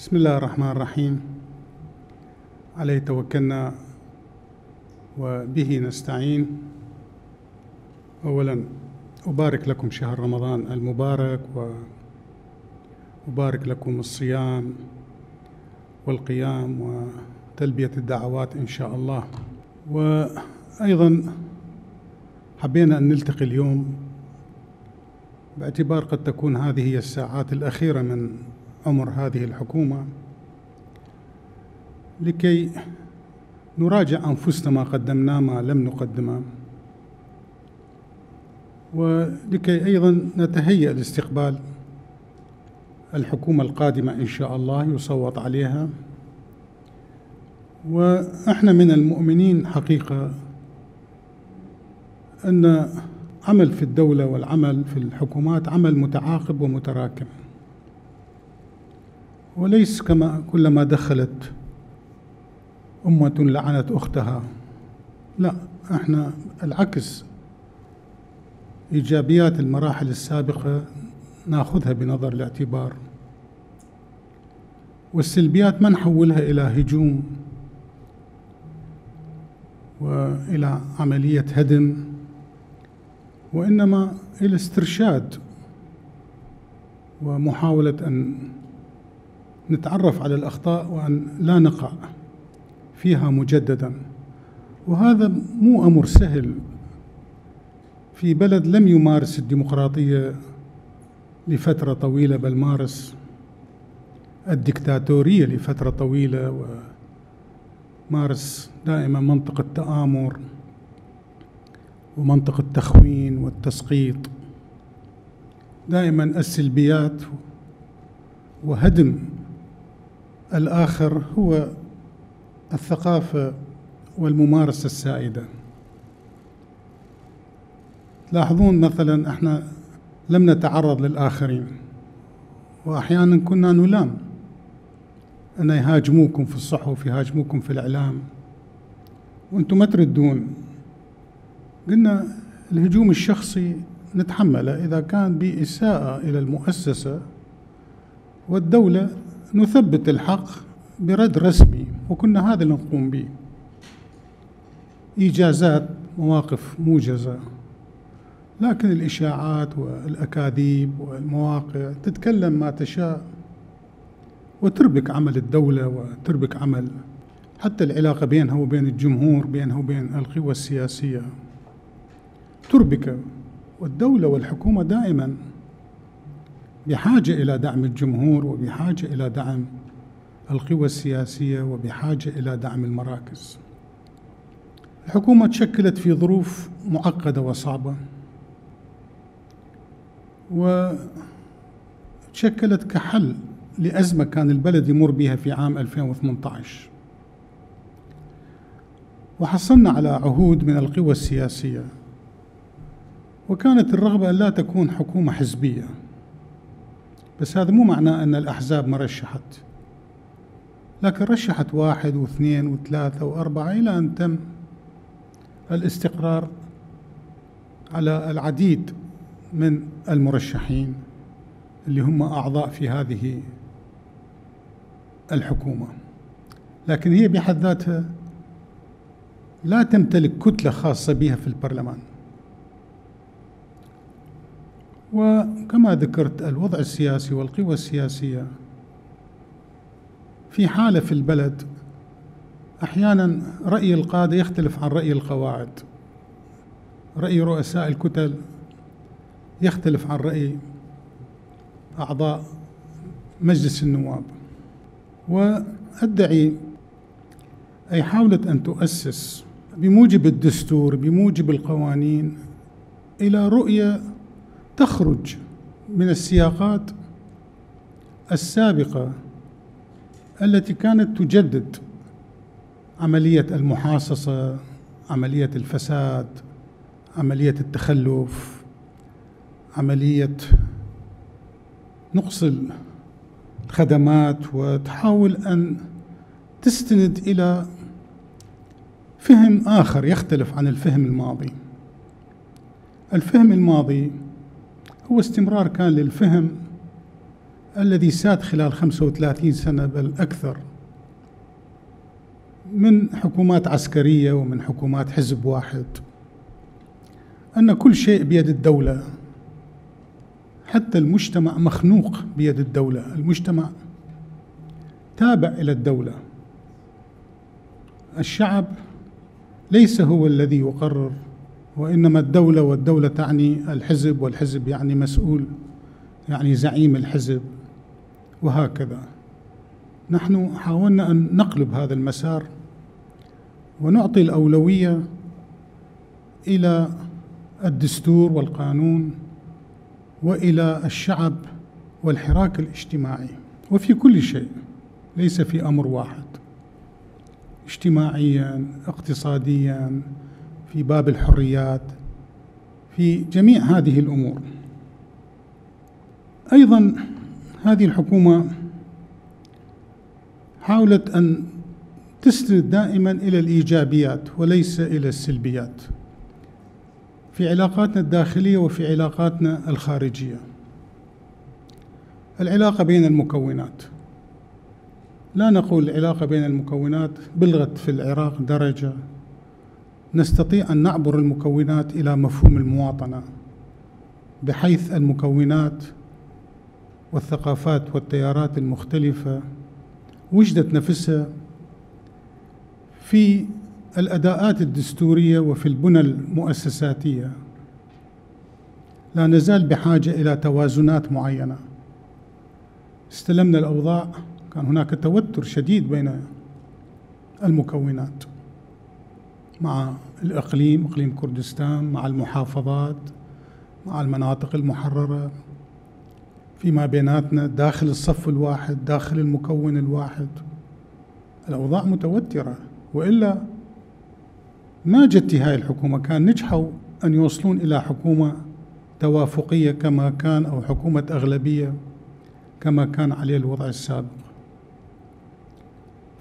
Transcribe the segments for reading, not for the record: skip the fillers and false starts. بسم الله الرحمن الرحيم. عليه توكلنا وبه نستعين. أولا أبارك لكم شهر رمضان المبارك، وأبارك لكم الصيام والقيام وتلبية الدعوات إن شاء الله. وأيضا حبينا أن نلتقي اليوم باعتبار قد تكون هذه هي الساعات الأخيرة من عمر هذه الحكومة، لكي نراجع أنفسنا ما قدمناه ما لم نقدمه، ولكي أيضا نتهيأ لاستقبال الحكومة القادمة إن شاء الله يصوت عليها. وإحنا من المؤمنين حقيقة أن عمل في الدولة والعمل في الحكومات عمل متعاقب ومتراكم، وليس كما كلما دخلت أمة لعنت أختها. لا، احنا العكس، إيجابيات المراحل السابقة ناخذها بنظر الاعتبار، والسلبيات ما نحولها إلى هجوم وإلى عملية هدم، وإنما إلى استرشاد ومحاولة أن نتعرف على الأخطاء وأن لا نقع فيها مجددا. وهذا مو أمر سهل في بلد لم يمارس الديمقراطية لفترة طويلة، بل مارس الدكتاتورية لفترة طويلة، ومارس دائما منطق التآمر ومنطق التخوين والتسقيط، دائما السلبيات وهدم الآخر هو الثقافة والممارسة السائدة. تلاحظون مثلا احنا لم نتعرض للآخرين، وأحيانا كنا نلام أن يهاجموكم في الصحف، يهاجموكم في الإعلام وأنتم ما تردون. قلنا الهجوم الشخصي نتحمله إذا كان بإساءة إلى المؤسسة والدولة، نثبت الحق برد رسمي، وكنا هذا اللي نقوم به. إيجازات، مواقف موجزة، لكن الإشاعات والأكاذيب والمواقع تتكلم ما تشاء وتربك عمل الدولة، وتربك عمل حتى العلاقة بينها وبين الجمهور، بينها وبين القوى السياسية تربك. والدولة والحكومة دائما بحاجة إلى دعم الجمهور، وبحاجة إلى دعم القوى السياسية، وبحاجة إلى دعم المراكز. الحكومة تشكلت في ظروف معقدة وصعبة، وتشكلت كحل لأزمة كان البلد يمر بها في عام 2018، وحصلنا على عهود من القوى السياسية، وكانت الرغبة أن لا تكون حكومة حزبية، بس هذا مو معناه أن الأحزاب ما رشحت، لكن رشحت 1 و2 و3 و4 إلى أن تم الاستقرار على العديد من المرشحين اللي هم أعضاء في هذه الحكومة. لكن هي بحد ذاتها لا تمتلك كتلة خاصة بها في البرلمان، وكما ذكرت الوضع السياسي والقوى السياسية في حالة في البلد أحيانا رأي القادة يختلف عن رأي القواعد، رأي رؤساء الكتل يختلف عن رأي أعضاء مجلس النواب. وأدعي أي حاولت أن تؤسس بموجب الدستور، بموجب القوانين، إلى رؤية تخرج من السياقات السابقة التي كانت تجدد عملية المحاصصة، عملية الفساد، عملية التخلف، عملية نقص الخدمات، وتحاول أن تستند إلى فهم آخر يختلف عن الفهم الماضي. الفهم الماضي هو استمرار كان للفهم الذي ساد خلال 35 سنة بل أكثر من حكومات عسكرية ومن حكومات حزب واحد، أن كل شيء بيد الدولة، حتى المجتمع مخنوق بيد الدولة، المجتمع تابع إلى الدولة. الشعب ليس هو الذي يقرر، وإنما الدولة، والدولة تعني الحزب، والحزب يعني مسؤول، يعني زعيم الحزب، وهكذا. نحن حاولنا أن نقلب هذا المسار ونعطي الأولوية إلى الدستور والقانون وإلى الشعب والحراك الاجتماعي، وفي كل شيء، ليس في أمر واحد، اجتماعياً، اقتصادياً، في باب الحريات، في جميع هذه الأمور. أيضاً هذه الحكومة حاولت أن تسند دائماً إلى الإيجابيات وليس إلى السلبيات في علاقاتنا الداخلية وفي علاقاتنا الخارجية. العلاقة بين المكونات، لا نقول العلاقة بين المكونات، بلغت في العراق درجة نستطيع أن نعبر المكونات إلى مفهوم المواطنة، بحيث المكونات والثقافات والتيارات المختلفة وجدت نفسها في الأداءات الدستورية وفي البنى المؤسساتية. لا نزال بحاجة إلى توازنات معينة. استلمنا الأوضاع، كان هناك توتر شديد بين المكونات، مع الإقليم، إقليم كردستان، مع المحافظات، مع المناطق المحررة، فيما بيناتنا داخل الصف الواحد، داخل المكون الواحد. الأوضاع متوترة، وإلا ما جت هاي الحكومة، كان نجحوا أن يوصلون إلى حكومة توافقية كما كان، أو حكومة أغلبية كما كان عليه الوضع السابق.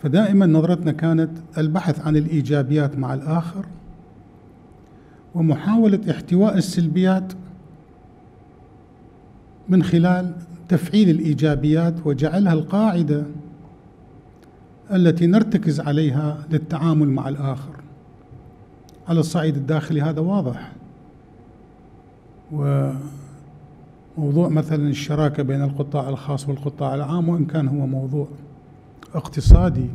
فدائما نظرتنا كانت البحث عن الإيجابيات مع الآخر، ومحاولة احتواء السلبيات من خلال تفعيل الإيجابيات وجعلها القاعدة التي نرتكز عليها للتعامل مع الآخر. على الصعيد الداخلي هذا واضح، وموضوع مثلا الشراكة بين القطاع الخاص والقطاع العام، وإن كان هو موضوع اقتصادي،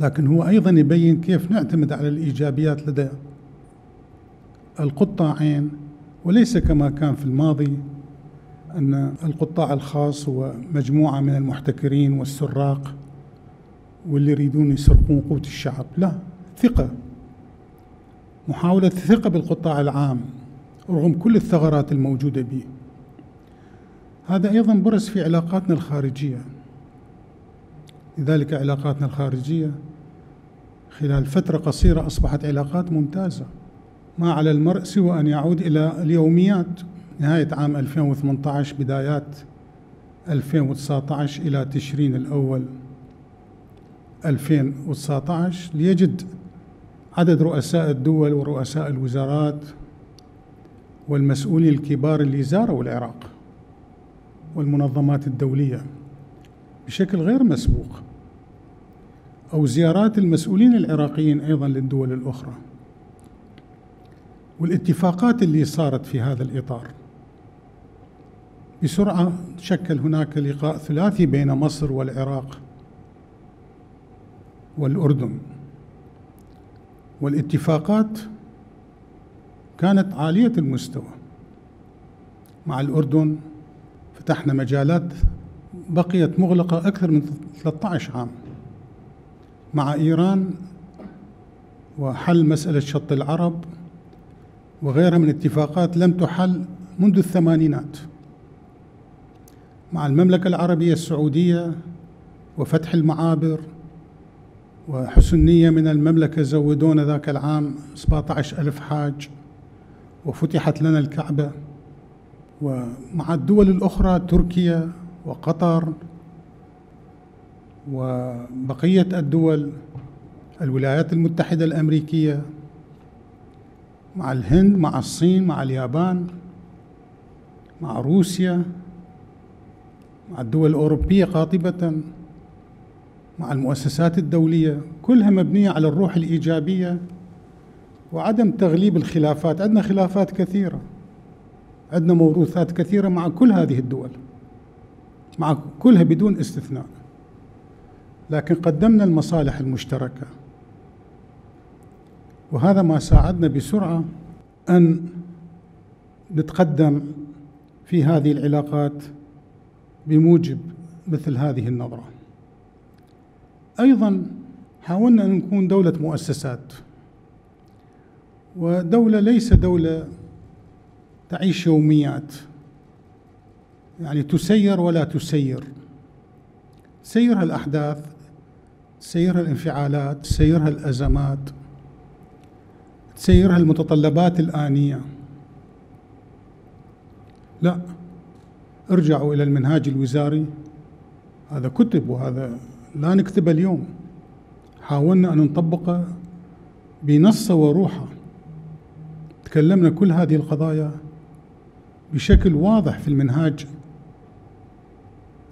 لكن هو أيضا يبين كيف نعتمد على الإيجابيات لدى القطاعين، وليس كما كان في الماضي أن القطاع الخاص هو مجموعة من المحتكرين والسراق واللي يريدون يسرقون قوت الشعب. لا، ثقة، محاولة الثقة بالقطاع العام رغم كل الثغرات الموجودة به. هذا أيضا برز في علاقاتنا الخارجية. لذلك علاقاتنا الخارجية خلال فترة قصيرة أصبحت علاقات ممتازة. ما على المرء سوى أن يعود إلى اليوميات، نهاية عام 2018 بدايات 2019 إلى تشرين الأول 2019، ليجد عدد رؤساء الدول ورؤساء الوزارات والمسؤولين الكبار اللي زاروا العراق والمنظمات الدولية بشكل غير مسبوق، أو زيارات المسؤولين العراقيين أيضاً للدول الأخرى، والاتفاقات اللي صارت في هذا الإطار. بسرعة شكل هناك لقاء ثلاثي بين مصر والعراق والأردن، والاتفاقات كانت عالية المستوى. مع الأردن فتحنا مجالات بقيت مغلقة أكثر من 13 عام. مع إيران وحل مسألة شط العرب وغيرها من اتفاقات لم تحل منذ الثمانينات. مع المملكة العربية السعودية وفتح المعابر، وحسن نية من المملكة زودونا ذاك العام 17,000 حاج، وفتحت لنا الكعبة. ومع الدول الأخرى تركيا وقطر وبقية الدول، الولايات المتحدة الأمريكية، مع الهند، مع الصين، مع اليابان، مع روسيا، مع الدول الأوروبية قاطبة، مع المؤسسات الدولية، كلها مبنية على الروح الإيجابية وعدم تغليب الخلافات. عندنا خلافات كثيرة، عندنا موروثات كثيرة مع كل هذه الدول، مع كلها بدون استثناء، لكن قدمنا المصالح المشتركة، وهذا ما ساعدنا بسرعة أن نتقدم في هذه العلاقات بموجب مثل هذه النظرة. أيضا حاولنا أن نكون دولة مؤسسات، ودولة ليس دولة تعيش يوميات، يعني تسير ولا تسير، تسيرها الأحداث، تسيرها الانفعالات، تسيرها الأزمات، تسيرها المتطلبات الآنية. لا، ارجعوا إلى المنهاج الوزاري، هذا كتب وهذا لا نكتبه اليوم، حاولنا أن نطبقه بنص وروحه، تكلمنا كل هذه القضايا بشكل واضح في المنهاج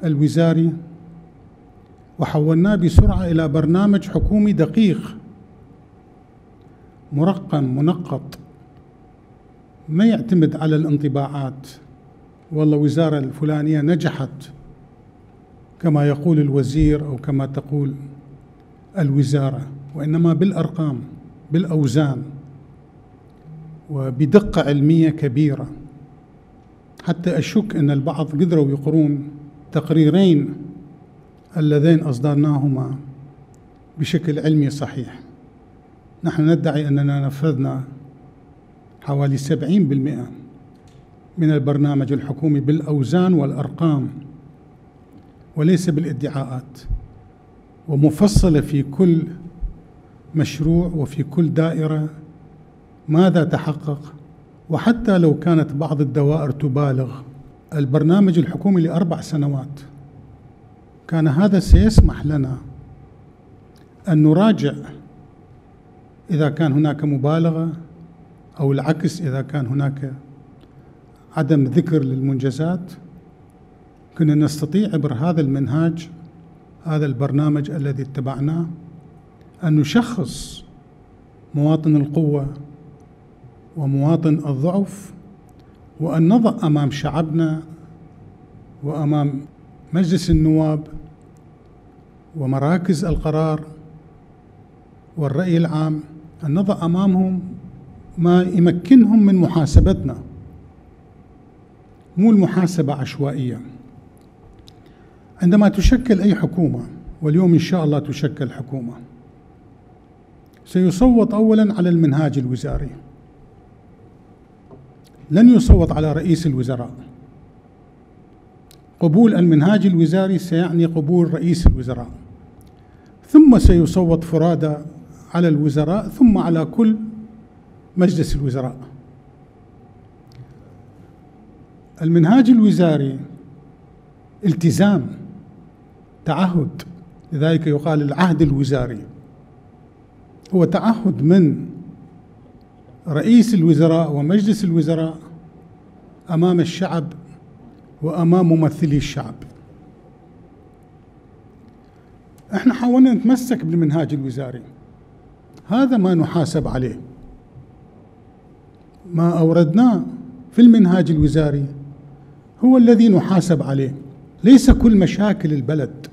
الوزاري، وحولناه بسرعة إلى برنامج حكومي دقيق مرقم منقط، ما يعتمد على الانطباعات، والله وزارة الفلانية نجحت كما يقول الوزير أو كما تقول الوزارة، وإنما بالأرقام، بالأوزان، وبدقة علمية كبيرة. حتى أشك أن البعض قدروا يقرون تقريرين اللذين أصدرناهما بشكل علمي صحيح. نحن ندعي أننا نفذنا حوالي 70% من البرنامج الحكومي بالأوزان والأرقام وليس بالادعاءات، ومفصلة في كل مشروع وفي كل دائرة ماذا تحقق. وحتى لو كانت بعض الدوائر تبالغ، البرنامج الحكومي ل4 سنوات، كان هذا سيسمح لنا أن نراجع إذا كان هناك مبالغة، أو العكس إذا كان هناك عدم ذكر للمنجزات. كنا نستطيع عبر هذا المنهاج، هذا البرنامج الذي اتبعناه، أن نشخص مواطن القوة ومواطن الضعف، وأن نضع أمام شعبنا وأمام مجلس النواب ومراكز القرار والرأي العام، أن نضع أمامهم ما يمكنهم من محاسبتنا، مو المحاسبة عشوائية. عندما تشكل أي حكومة، واليوم إن شاء الله تشكل حكومة، سيصوت أولاً على المنهاج الوزاري، لن يصوت على رئيس الوزراء. قبول المنهاج الوزاري سيعني قبول رئيس الوزراء، ثم سيصوت فرادى على الوزراء، ثم على كل مجلس الوزراء. المنهاج الوزاري التزام، تعهد، لذلك يقال العهد الوزاري، هو تعهد من رئيس الوزراء ومجلس الوزراء أمام الشعب وأمام ممثلي الشعب. احنا حاولنا نتمسك بالمنهاج الوزاري، هذا ما نحاسب عليه. ما أوردناه في المنهاج الوزاري هو الذي نحاسب عليه، ليس كل مشاكل البلد.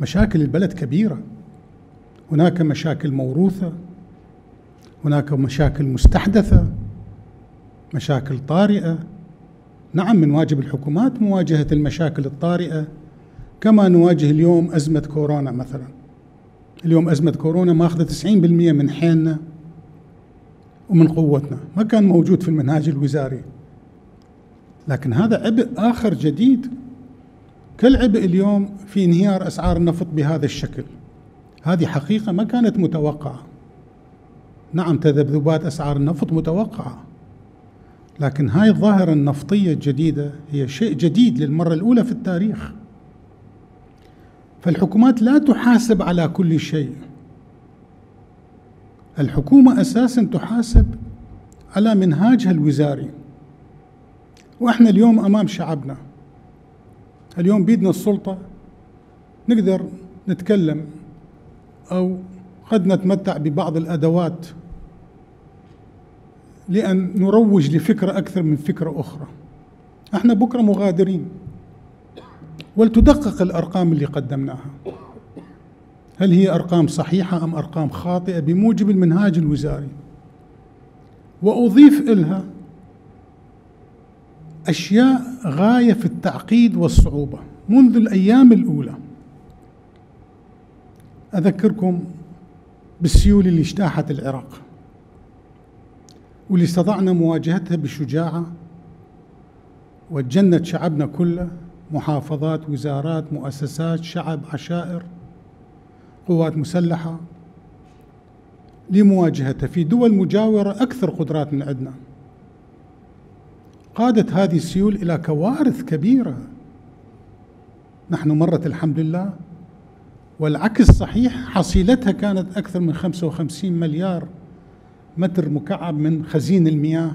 مشاكل البلد كبيرة، هناك مشاكل موروثة، هناك مشاكل مستحدثة، مشاكل طارئة. نعم، من واجب الحكومات مواجهة المشاكل الطارئة، كما نواجه اليوم أزمة كورونا مثلا. اليوم أزمة كورونا ماخذة 90% من حيلنا ومن قوتنا، ما كان موجود في المنهاج الوزاري، لكن هذا عبء آخر جديد. كالعبء اليوم في انهيار أسعار النفط بهذا الشكل، هذه حقيقة ما كانت متوقعة. نعم، تذبذبات أسعار النفط متوقعة، لكن هاي الظاهرة النفطية الجديدة هي شيء جديد للمرة الأولى في التاريخ. فالحكومات لا تحاسب على كل شيء، الحكومة أساساً تحاسب على منهاجها الوزاري. وإحنا اليوم أمام شعبنا، اليوم بيدنا السلطة نقدر نتكلم أو قد نتمتع ببعض الأدوات لأن نروج لفكرة أكثر من فكرة أخرى. احنا بكرة مغادرين، ولتدقق الأرقام اللي قدمناها، هل هي أرقام صحيحة أم أرقام خاطئة بموجب المنهاج الوزاري؟ وأضيف إلها أشياء غاية في التعقيد والصعوبة منذ الأيام الأولى. أذكركم بالسيول اللي اجتاحت العراق واللي استطعنا مواجهتها بشجاعة، وتجند شعبنا كله، محافظات، وزارات، مؤسسات، شعب، عشائر، قوات مسلحة، لمواجهتها. في دول مجاورة أكثر قدرات من عندنا قادت هذه السيول إلى كوارث كبيرة. نحن مرت الحمد لله، والعكس صحيح، حصيلتها كانت أكثر من 55 مليار متر مكعب من خزين المياه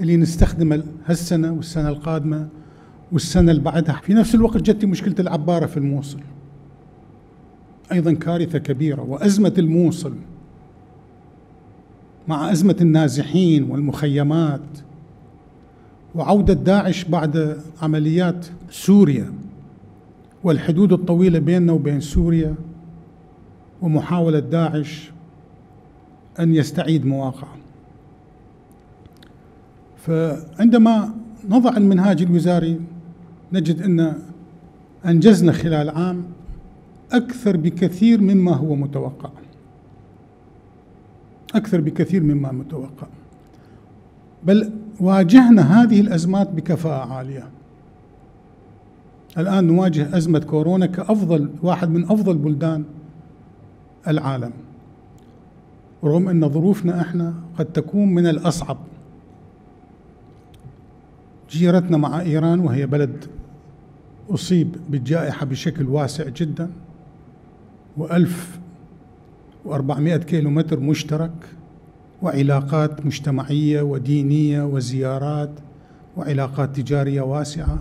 اللي نستخدمه هالسنة والسنة القادمة والسنة اللي بعدها. في نفس الوقت جت مشكلة العبارة في الموصل، أيضا كارثة كبيرة، وأزمة الموصل مع أزمة النازحين والمخيمات، وعودة داعش بعد عمليات سوريا، والحدود الطويلة بيننا وبين سوريا، ومحاولة داعش أن يستعيد مواقعه. فعندما نضع المنهاج الوزاري نجد أن أنجزنا خلال عام أكثر بكثير مما هو متوقع، أكثر بكثير مما متوقع، بل واجهنا هذه الأزمات بكفاءة عالية. الآن نواجه أزمة كورونا كأفضل واحد من أفضل بلدان العالم، رغم أن ظروفنا إحنا قد تكون من الأصعب. جيرتنا مع إيران، وهي بلد أصيب بالجائحة بشكل واسع جدا، و1400 كيلومتر مشترك، وعلاقات مجتمعية ودينية وزيارات وعلاقات تجارية واسعة.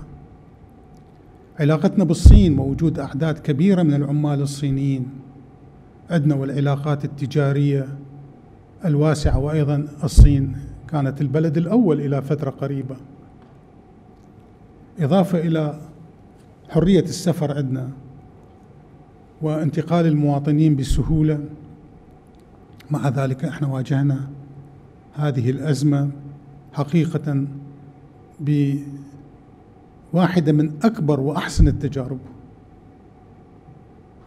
علاقتنا بالصين ووجود أعداد كبيرة من العمال الصينيين عندنا، والعلاقات التجارية الواسعة، وأيضا الصين كانت البلد الأول إلى فترة قريبة، إضافة إلى حرية السفر عندنا وانتقال المواطنين بسهولة. مع ذلك احنا واجهنا هذه الأزمة حقيقة بواحدة من أكبر وأحسن التجارب.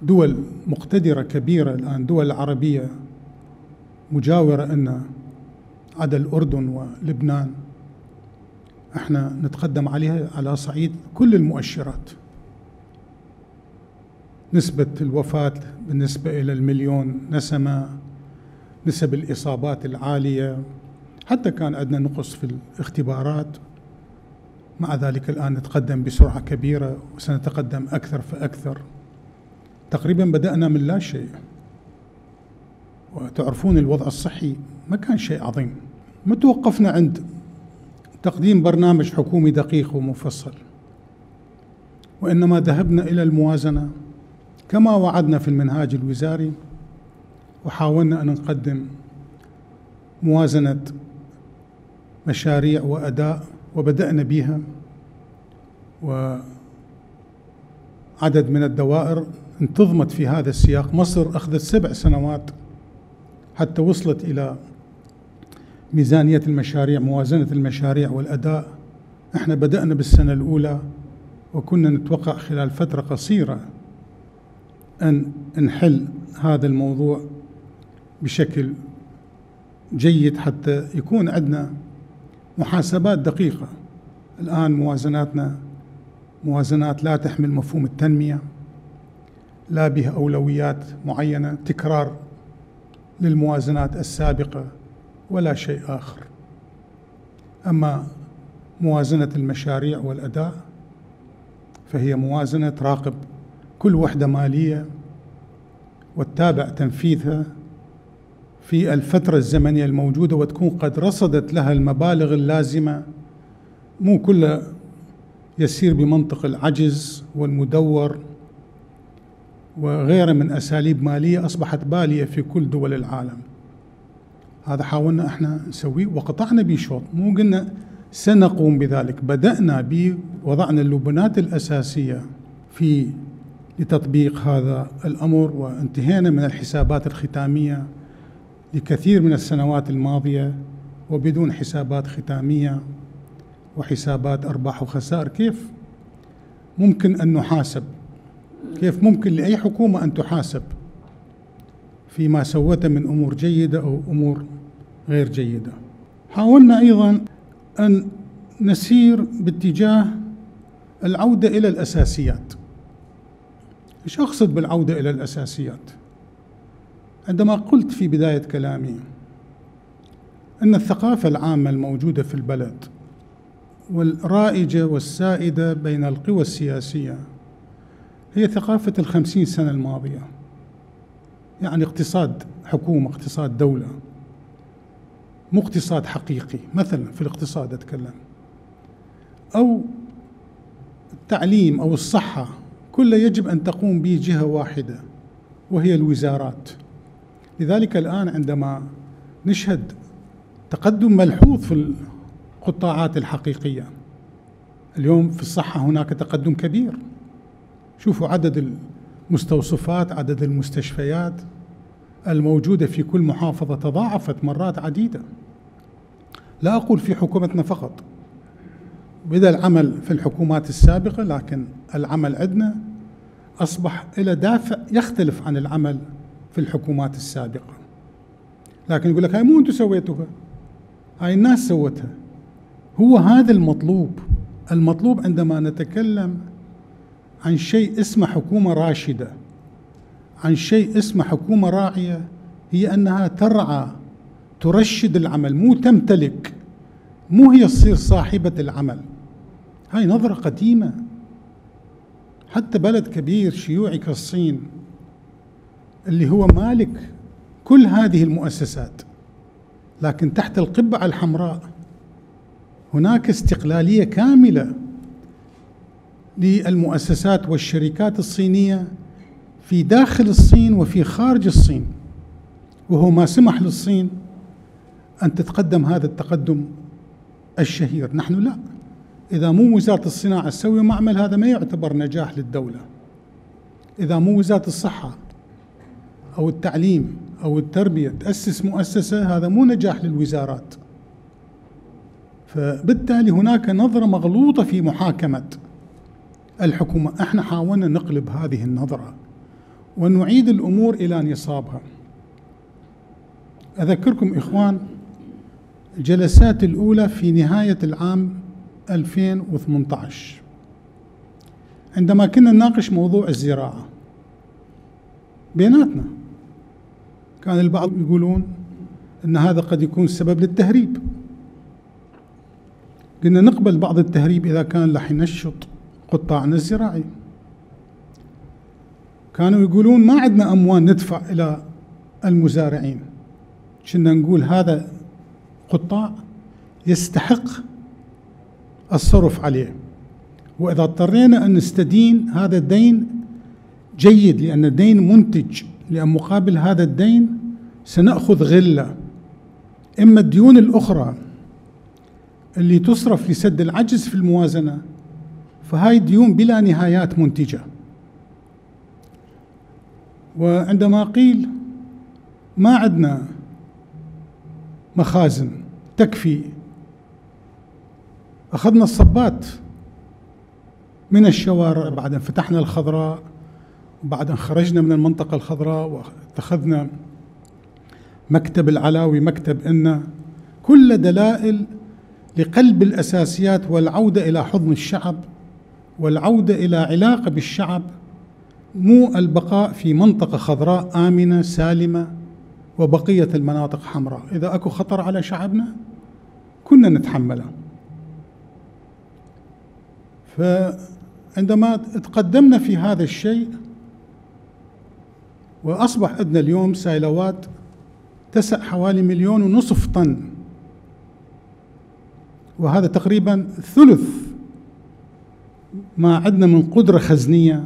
دول مقتدرة كبيرة الآن، دول عربية مجاورة لنا عدا الأردن ولبنان، احنا نتقدم عليها على صعيد كل المؤشرات. نسبة الوفاة بالنسبة إلى المليون نسمة، نسب الإصابات العالية، حتى كان عندنا نقص في الاختبارات. مع ذلك الآن نتقدم بسرعة كبيرة، وسنتقدم أكثر فأكثر. تقريبا بدأنا من لا شيء، وتعرفون الوضع الصحي ما كان شيء عظيم. ما توقفنا عند تقديم برنامج حكومي دقيق ومفصل، وإنما ذهبنا إلى الموازنة كما وعدنا في المنهاج الوزاري، وحاولنا أن نقدم موازنة مشاريع وأداء، وبدأنا بها. وعدد من الدوائر انتظمت في هذا السياق. مصر أخذت 7 سنوات حتى وصلت إلى ميزانية المشاريع، موازنة المشاريع والأداء. احنا بدأنا بالسنة الأولى، وكنا نتوقع خلال فترة قصيرة أن نحل هذا الموضوع بشكل جيد حتى يكون عندنا محاسبات دقيقة. الآن موازناتنا موازنات لا تحمل مفهوم التنمية، لا بها أولويات معينة، تكرار للموازنات السابقة ولا شيء آخر. أما موازنة المشاريع والأداء فهي موازنة تراقب كل وحدة مالية وتتابع تنفيذها في الفترة الزمنية الموجودة، وتكون قد رصدت لها المبالغ اللازمة، مو كلها يسير بمنطق العجز والمدور وغيره من أساليب مالية أصبحت بالية في كل دول العالم. هذا حاولنا احنا نسويه وقطعنا به شوط، مو قلنا سنقوم بذلك، بدأنا به، وضعنا اللبنات الأساسية في لتطبيق هذا الأمر، وانتهينا من الحسابات الختامية لكثير من السنوات الماضية وبدون حسابات ختامية وحسابات أرباح وخسائر. كيف ممكن أن نحاسب؟ كيف ممكن لأي حكومة أن تحاسب فيما سوته من أمور جيدة أو أمور غير جيدة؟ حاولنا أيضا أن نسير باتجاه العودة إلى الأساسيات. إيش أقصد بالعودة إلى الأساسيات؟ عندما قلت في بداية كلامي أن الثقافة العامة الموجودة في البلد والرائجة والسائدة بين القوى السياسية هي ثقافة 50 سنة الماضية، يعني اقتصاد حكومة، اقتصاد دولة، مو اقتصاد حقيقي. مثلا في الاقتصاد أتكلم، أو التعليم أو الصحة، كله يجب أن تقوم به جهة واحدة وهي الوزارات. لذلك الآن عندما نشهد تقدم ملحوظ في القطاعات الحقيقية، اليوم في الصحة هناك تقدم كبير، شوفوا عدد المستوصفات، عدد المستشفيات الموجودة في كل محافظة تضاعفت مرات عديدة. لا أقول في حكومتنا فقط، بدأ العمل في الحكومات السابقة، لكن العمل عندنا أصبح إلى دافع يختلف عن العمل في الحكومات السابقة. لكن يقول لك هاي مو أنتم سويتوها، هاي الناس سوتها. هو هذا المطلوب. المطلوب عندما نتكلم عن شيء اسمه حكومة راشدة، عن شيء اسمه حكومة راعية، هي أنها ترعى، ترشد العمل، مو تمتلك، مو هي تصير صاحبة العمل. هاي نظرة قديمة. حتى بلد كبير شيوعي كالصين اللي هو مالك كل هذه المؤسسات، لكن تحت القبعة الحمراء هناك استقلالية كاملة للمؤسسات والشركات الصينية في داخل الصين وفي خارج الصين، وهو ما سمح للصين أن تتقدم هذا التقدم الشهير. نحن لا، إذا مو وزارة الصناعة تسوي معمل هذا ما يعتبر نجاح للدولة، إذا مو وزارة الصحة أو التعليم أو التربية تأسس مؤسسة، هذا مو نجاح للوزارات. فبالتالي هناك نظرة مغلوطة في محاكمة الحكومة. احنا حاولنا نقلب هذه النظرة ونعيد الأمور إلى نصابها. أذكركم إخوان الجلسات الأولى في نهاية العام 2018 عندما كنا نناقش موضوع الزراعة بيناتنا. كان البعض يقولون أن هذا قد يكون سبب للتهريب. قلنا نقبل بعض التهريب إذا كان راح ينشط قطاعنا الزراعي. كانوا يقولون ما عندنا أموال ندفع إلى المزارعين. كنا نقول هذا قطاع يستحق الصرف عليه، وإذا اضطرينا أن نستدين هذا الدين جيد، لأن الدين منتج، لأن مقابل هذا الدين سنأخذ غلة. إما الديون الأخرى اللي تصرف لسد العجز في الموازنة، فهاي ديون بلا نهايات منتجة. وعندما قيل ما عندنا مخازن تكفي، أخذنا الصبات من الشوارع، بعدين فتحنا الخضراء، بعدين خرجنا من المنطقة الخضراء واتخذنا مكتب العلاوي، مكتب إن كل دلائل لقلب الأساسيات والعودة إلى حضن الشعب والعودة إلى علاقة بالشعب، مو البقاء في منطقة خضراء آمنة سالمة وبقية المناطق حمراء. إذا أكو خطر على شعبنا كنا نتحمله. فعندما تقدمنا في هذا الشيء وأصبح عندنا اليوم سيلوات تسع حوالي 1.5 مليون طن، وهذا تقريبا ثلث ما عندنا من قدرة خزنية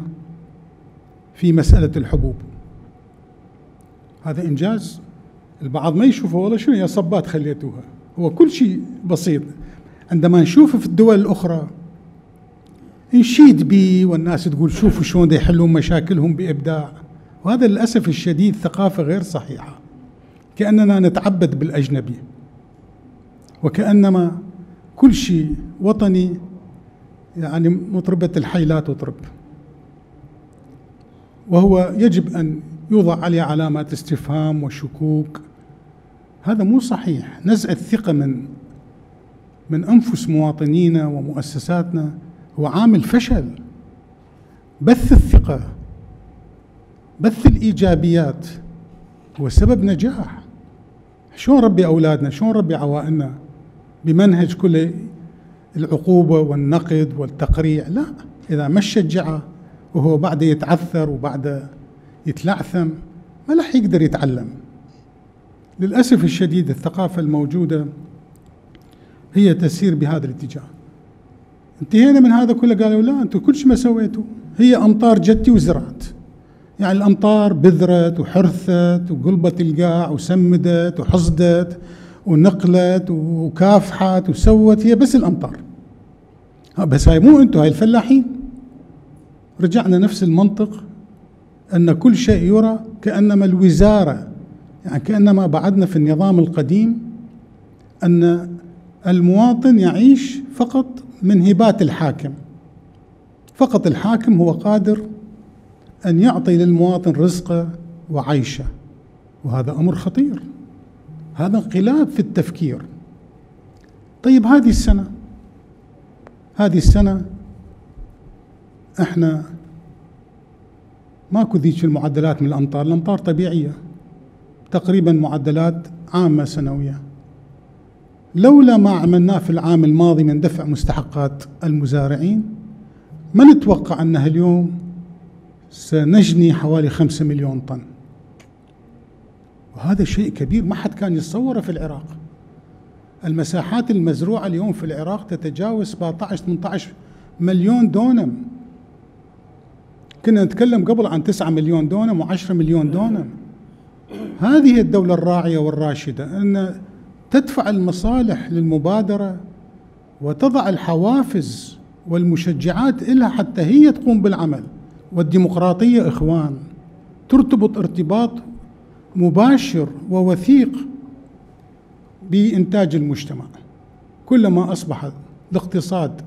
في مسألة الحبوب. هذا إنجاز البعض ما يشوفه، والله شنو يا صبات خليتوها، هو كل شيء بسيط. عندما نشوفه في الدول الأخرى نشيد به والناس تقول شوفوا شلون يحلون مشاكلهم بإبداع، وهذا للأسف الشديد ثقافة غير صحيحة، كأننا نتعبد بالأجنبي، وكأنما كل شيء وطني يعني مطربة الحي لا تطرب، وهو يجب أن يوضع عليه علامات استفهام وشكوك. هذا مو صحيح. نزع الثقة من أنفس مواطنينا ومؤسساتنا هو عامل فشل. بث الثقة، بث الإيجابيات هو سبب نجاح. شلون نربي أولادنا، شلون نربي عوائلنا بمنهج كله العقوبة والنقد والتقريع؟ لا، إذا ما شجعه وهو بعده يتعثر وبعده يتلعثم ما راح يقدر يتعلم. للأسف الشديد الثقافة الموجودة هي تسير بهذا الاتجاه. انتهينا من هذا كله، قالوا لا أنتم كل شيء ما سويتوا، هي أمطار جتي وزرعت. يعني الأمطار بذرت وحرثت وقلبت القاع وسمدت وحصدت ونقلت وكافحت وسوت، هي بس الأمطار. بس هاي مو أنتم، هاي الفلاحين. رجعنا نفس المنطق أن كل شيء يرى كأنما الوزارة، يعني كأنما بعدنا في النظام القديم أن المواطن يعيش فقط من هبات الحاكم، فقط الحاكم هو قادر أن يعطي للمواطن رزقه وعيشه، وهذا أمر خطير، هذا انقلاب في التفكير. طيب هذه السنة احنا ماكو ذيك المعدلات من الأمطار، الأمطار طبيعية تقريبا معدلات عامة سنوية. لولا ما عملناه في العام الماضي من دفع مستحقات المزارعين، ما نتوقع أنها اليوم سنجني حوالي 5 مليون طن، وهذا شيء كبير ما حد كان يتصوره في العراق. المساحات المزروعة اليوم في العراق تتجاوز 17-18 مليون دونم، كنا نتكلم قبل عن 9 مليون دونم و10 مليون دونم. هذه الدولة الراعية والراشدة أن تدفع المصالح للمبادرة وتضع الحوافز والمشجعات إلها حتى هي تقوم بالعمل. والديمقراطية إخوان ترتبط ارتباط مباشر ووثيق بإنتاج المجتمع. كلما أصبح الاقتصاد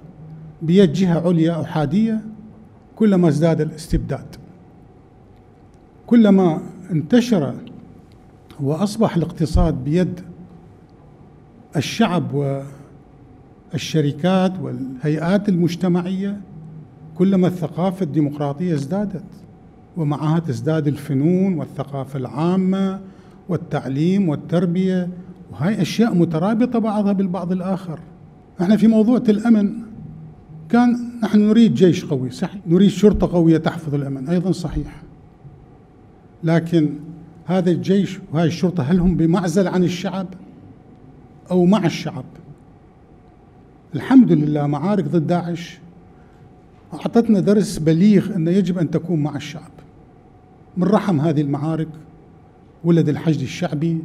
بيد جهة عليا أحادية كلما ازداد الاستبداد، كلما انتشر وأصبح الاقتصاد بيد الشعب والشركات والهيئات المجتمعية كلما الثقافة الديمقراطية ازدادت، ومعها تزداد الفنون والثقافة العامة والتعليم والتربية، وهي أشياء مترابطة بعضها بالبعض الآخر. نحن في موضوع الأمن كان نحن نريد جيش قوي صحيح، نريد شرطة قوية تحفظ الأمن أيضا صحيح، لكن هذا الجيش وهذه الشرطة هل هم بمعزل عن الشعب أو مع الشعب؟ الحمد لله معارك ضد داعش أعطتنا درس بليغ أنه يجب أن تكون مع الشعب. من رحم هذه المعارك ولد الحشد الشعبي،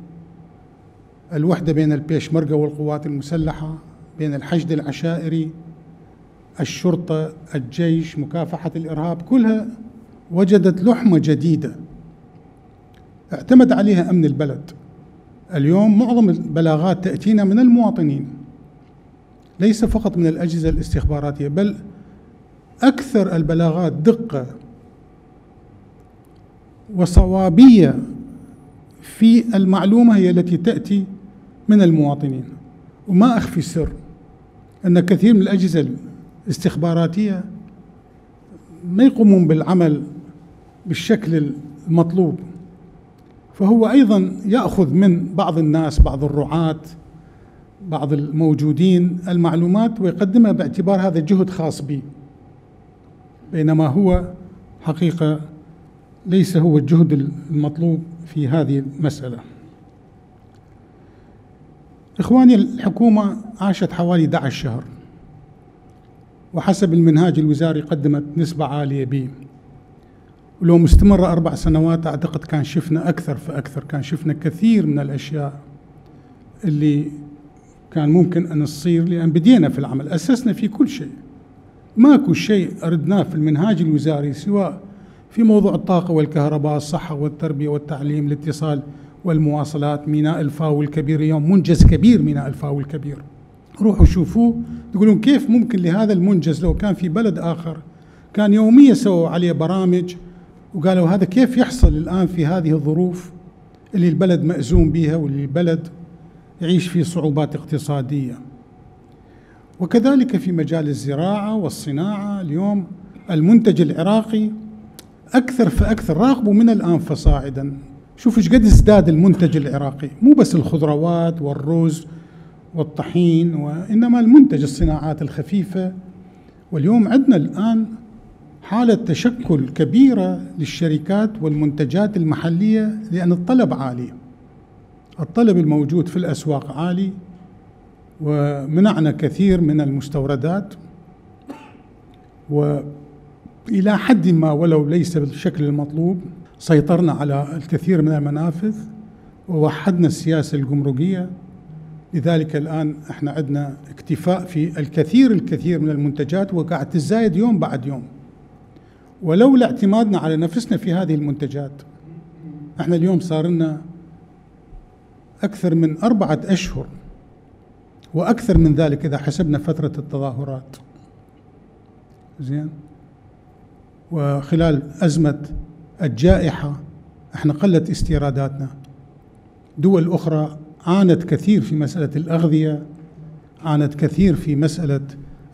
الوحدة بين البيشمركة والقوات المسلحة، بين الحشد العشائري، الشرطة، الجيش، مكافحة الإرهاب، كلها وجدت لحمة جديدة اعتمد عليها أمن البلد. اليوم معظم البلاغات تأتينا من المواطنين، ليس فقط من الأجهزة الاستخباراتية، بل أكثر البلاغات دقة وصوابية في المعلومة هي التي تأتي من المواطنين. وما أخفي سر أن كثير من الأجهزة الاستخباراتية ما يقومون بالعمل بالشكل المطلوب، فهو أيضا يأخذ من بعض الناس، بعض الرعاة، بعض الموجودين المعلومات ويقدمها باعتبار هذا جهد خاص به، بينما هو حقيقة ليس هو الجهد المطلوب في هذه المسألة. إخواني الحكومة عاشت حوالي 11 شهر وحسب المنهاج الوزاري قدمت نسبة عالية به. ولو مستمرة 4 سنوات أعتقد كان شفنا أكثر فأكثر، كان شفنا كثير من الأشياء اللي كان ممكن أن تصير، لأن بدينا في العمل، أسسنا في كل شيء. ماكو شيء أردناه في المنهاج الوزاري سواء في موضوع الطاقة والكهرباء، الصحة والتربية والتعليم، الاتصال والمواصلات، ميناء الفاو الكبير. اليوم منجز كبير ميناء الفاو الكبير، روحوا شوفوه تقولون كيف ممكن لهذا المنجز لو كان في بلد آخر كان يوميا سووا عليه برامج وقالوا هذا كيف يحصل الآن في هذه الظروف اللي البلد مأزوم بها واللي البلد يعيش فيه صعوبات اقتصادية. وكذلك في مجال الزراعة والصناعة، اليوم المنتج العراقي أكثر فأكثر، راقبوا من الآن فصاعدا، شوفوا ايش قد ازداد المنتج العراقي، مو بس الخضروات والرز والطحين، وإنما المنتج الصناعات الخفيفة. واليوم عندنا الآن حالة تشكل كبيرة للشركات والمنتجات المحلية لأن الطلب عالي، الطلب الموجود في الأسواق عالي، ومنعنا كثير من المستوردات وإلى حد ما ولو ليس بالشكل المطلوب سيطرنا على الكثير من المنافذ ووحدنا السياسة الجمركية. لذلك الآن احنا عندنا اكتفاء في الكثير من المنتجات وقاعد تزايد يوم بعد يوم. ولولا اعتمادنا على نفسنا في هذه المنتجات، احنا اليوم صار لنا أكثر من 4 أشهر وأكثر من ذلك إذا حسبنا فترة التظاهرات، زين، وخلال أزمة الجائحة احنا قلت استيراداتنا. دول أخرى عانت كثير في مسألة الأغذية، عانت كثير في مسألة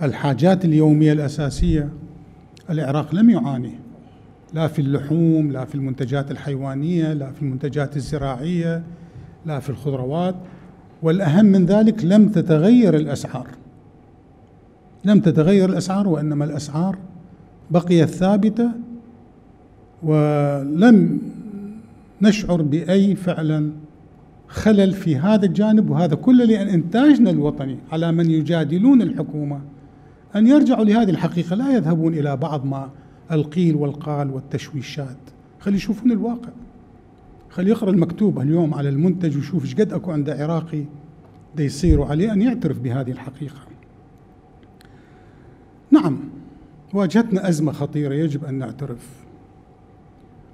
الحاجات اليومية الأساسية. العراق لم يعاني لا في اللحوم، لا في المنتجات الحيوانية، لا في المنتجات الزراعية، لا في الخضروات. والأهم من ذلك لم تتغير الأسعار، لم تتغير الأسعار، وإنما الأسعار بقيت ثابتة ولم نشعر بأي فعلا خلل في هذا الجانب. وهذا كله لأن إنتاجنا الوطني. على من يجادلون الحكومة أن يرجعوا لهذه الحقيقة، لا يذهبون إلى بعض ما القيل والقال والتشويشات، خلي يشوفون الواقع، خلي يقرأ المكتوب اليوم على المنتج ويشوف ايش قد اكو عنده عراقي دا يصيروا عليه أن يعترف بهذه الحقيقة. نعم واجهتنا أزمة خطيرة يجب أن نعترف،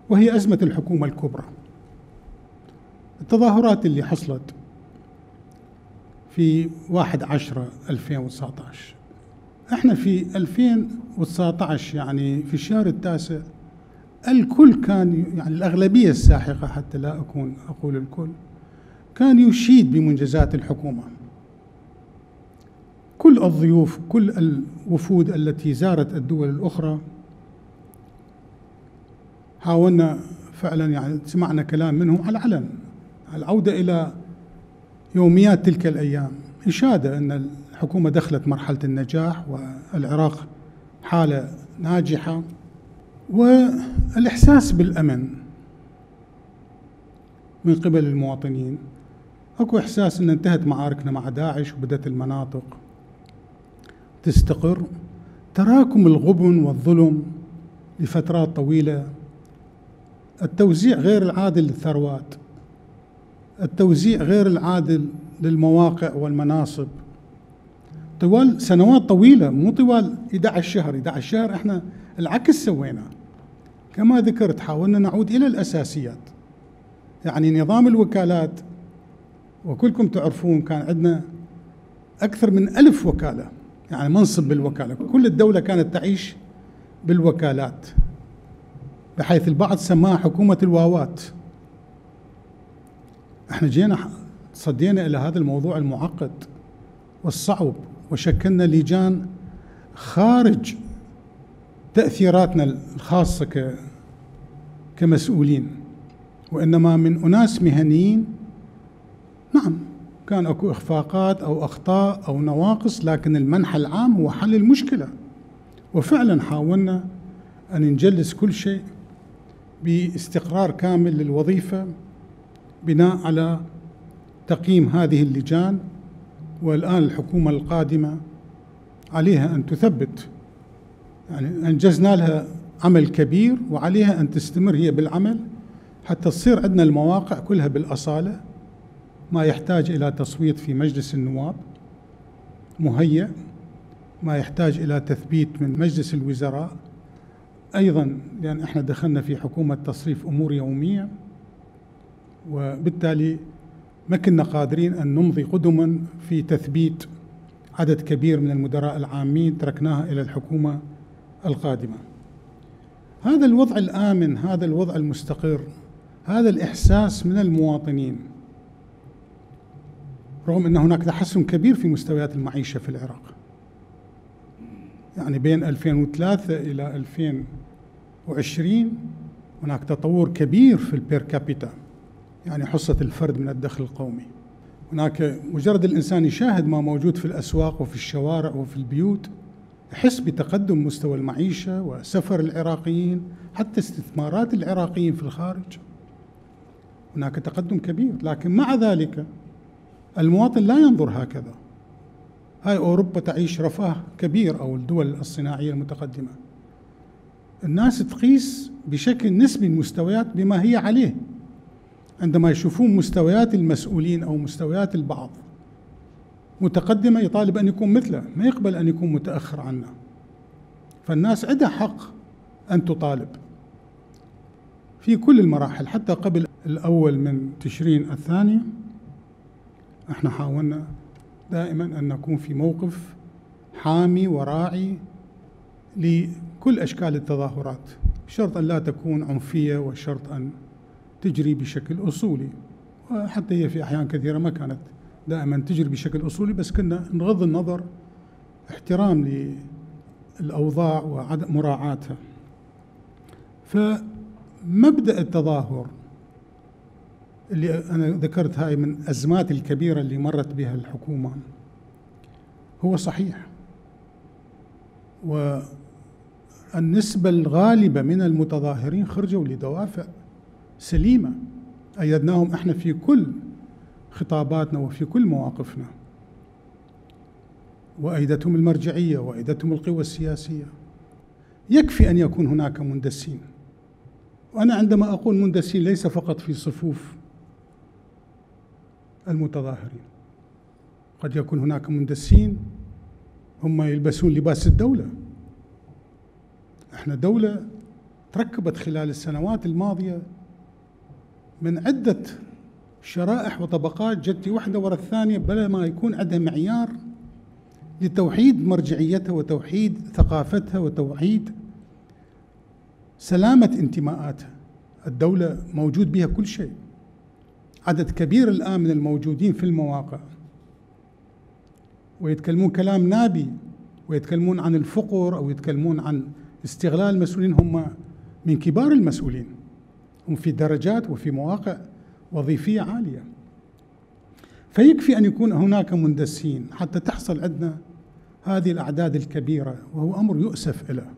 وهي أزمة الحكومة الكبرى. التظاهرات اللي حصلت في 1/10/2019، احنا في 2019 يعني في الشهر التاسع الكل كان يعني الأغلبية الساحقة حتى لا أكون أقول الكل كان يشيد بمنجزات الحكومة. كل الضيوف، كل الوفود التي زارت الدول الأخرى، حاولنا فعلا يعني سمعنا كلام منهم على العلن، العودة إلى يوميات تلك الأيام، إشادة أن الحكومة دخلت مرحلة النجاح والعراق حالة ناجحة، والإحساس بالأمن من قبل المواطنين. أكو إحساس أن انتهت معاركنا مع داعش وبدأت المناطق تستقر. تراكم الغبن والظلم لفترات طويلة، التوزيع غير العادل للثروات، التوزيع غير العادل للمواقع والمناصب طوال سنوات طويلة، مو طوال 11 شهر. احنا العكس سوينا، كما ذكرت حاولنا نعود إلى الأساسيات، يعني نظام الوكالات، وكلكم تعرفون كان عندنا أكثر من 1000 وكالة، يعني منصب بالوكالة، كل الدولة كانت تعيش بالوكالات، بحيث البعض سماها حكومة الواوات. احنا جينا صدينا إلى هذا الموضوع المعقد والصعب، وشكلنا لجان خارج تأثيراتنا الخاصة كمسؤولين، وإنما من أناس مهنيين. نعم كان أكو إخفاقات أو أخطاء أو نواقص، لكن المنح العام هو حل المشكلة. وفعلا حاولنا أن نجلس كل شيء باستقرار كامل للوظيفة بناء على تقييم هذه اللجان، والآن الحكومة القادمة عليها أن تثبت يعني أنجزنا لها عمل كبير، وعليها أن تستمر هي بالعمل حتى تصير عندنا المواقع كلها بالأصالة، ما يحتاج إلى تصويت في مجلس النواب مهيأ، ما يحتاج إلى تثبيت من مجلس الوزراء أيضاً، لأن إحنا دخلنا في حكومة تصريف أمور يومية، وبالتالي ما كنا قادرين أن نمضي قدماً في تثبيت عدد كبير من المدراء العامين، تركناها إلى الحكومة القادمة. هذا الوضع الآمن، هذا الوضع المستقر، هذا الإحساس من المواطنين، رغم أن هناك تحسن كبير في مستويات المعيشة في العراق، يعني بين 2003 إلى 2020 هناك تطور كبير في البير كابيتا، يعني حصة الفرد من الدخل القومي. هناك مجرد الإنسان يشاهد ما موجود في الأسواق وفي الشوارع وفي البيوت يحس بتقدم مستوى المعيشة وسفر العراقيين، حتى استثمارات العراقيين في الخارج، هناك تقدم كبير. لكن مع ذلك المواطن لا ينظر هكذا. هاي أوروبا تعيش رفاه كبير، أو الدول الصناعية المتقدمة، الناس تقيس بشكل نسبي المستويات بما هي عليه عندما يشوفون مستويات المسؤولين أو مستويات البعض متقدمة، يطالب أن يكون مثله، ما يقبل أن يكون متأخر عنا. فالناس عندها حق أن تطالب في كل المراحل، حتى قبل الأول من تشرين الثاني احنا حاولنا دائما أن نكون في موقف حامي وراعي لكل أشكال التظاهرات، بشرط أن لا تكون عنفية، وشرط أن تجري بشكل أصولي، وحتى هي في أحيان كثيرة ما كانت دائما تجري بشكل أصولي، بس كنا نغض النظر احترام للأوضاع وعدم مراعاتها. فمبدأ التظاهر اللي أنا ذكرت، هاي من الأزمات الكبيرة اللي مرت بها الحكومة، هو صحيح، والنسبة الغالبة من المتظاهرين خرجوا لدوافع سليمة، أيدناهم احنا في كل خطاباتنا وفي كل مواقفنا، وأيدتهم المرجعية وأيدتهم القوى السياسية. يكفي أن يكون هناك مندسين، وأنا عندما أقول مندسين ليس فقط في صفوف المتظاهرين، قد يكون هناك مندسين هم يلبسون لباس الدولة. احنا دولة تركبت خلال السنوات الماضية من عدة شرائح وطبقات، جت واحدة وراء الثانية بلا ما يكون عندها معيار لتوحيد مرجعيتها وتوحيد ثقافتها وتوحيد سلامة انتماءاتها. الدولة موجود بها كل شيء، عدد كبير الآن من الموجودين في المواقع، ويتكلمون كلام نابي، ويتكلمون عن الفقر أو يتكلمون عن استغلال المسؤولين. هم من كبار المسؤولين، هم في درجات وفي مواقع وظيفية عالية. فيكفي أن يكون هناك مندسين حتى تحصل عندنا هذه الأعداد الكبيرة، وهو أمر يؤسف إليه،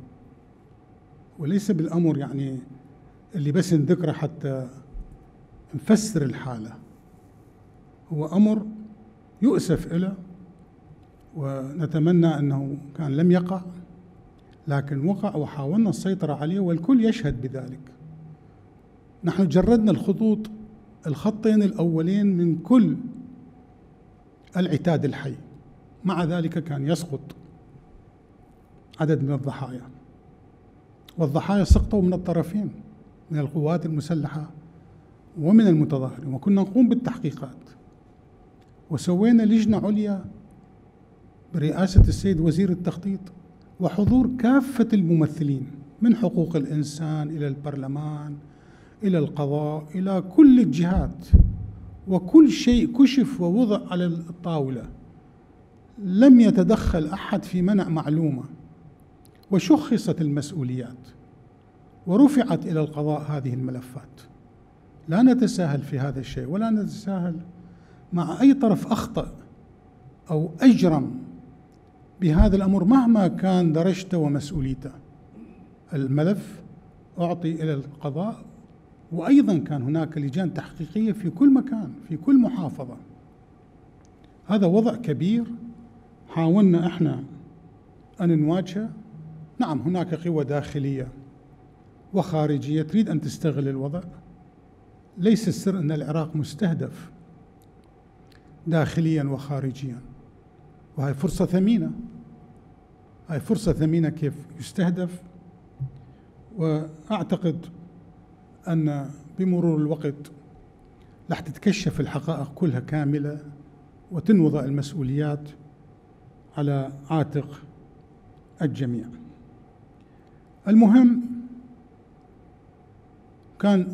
وليس بالأمر يعني اللي بس نذكره حتى نفسر الحالة، هو أمر يؤسف إليه، ونتمنى أنه كان لم يقع، لكن وقع وحاولنا السيطرة عليه، والكل يشهد بذلك. نحن جردنا الخطوط، الخطين الأولين من كل العتاد الحي، مع ذلك كان يسقط عدد من الضحايا، والضحايا سقطوا من الطرفين، من القوات المسلحة ومن المتظاهرين، وكنا نقوم بالتحقيقات، وسوينا لجنة عليا برئاسة السيد وزير التخطيط وحضور كافة الممثلين، من حقوق الإنسان إلى البرلمان إلى القضاء إلى كل الجهات، وكل شيء كشف ووضع على الطاولة، لم يتدخل أحد في منع معلومة، وشخصت المسؤوليات، ورفعت إلى القضاء هذه الملفات. لا نتساهل في هذا الشيء، ولا نتساهل مع أي طرف أخطأ أو أجرم بهذا الأمر مهما كان درجته ومسؤوليته. الملف أعطي إلى القضاء، وأيضاً كان هناك لجان تحقيقية في كل مكان، في كل محافظة. هذا وضع كبير حاولنا إحنا أن نواجهه، نعم هناك قوى داخلية وخارجية تريد أن تستغل الوضع. ليس السر أن العراق مستهدف داخليا وخارجيا، وهي فرصة ثمينة، هاي فرصة ثمينة كيف يستهدف. وأعتقد أن بمرور الوقت راح تتكشف الحقائق كلها كاملة وتنوضع المسؤوليات على عاتق الجميع. المهم كان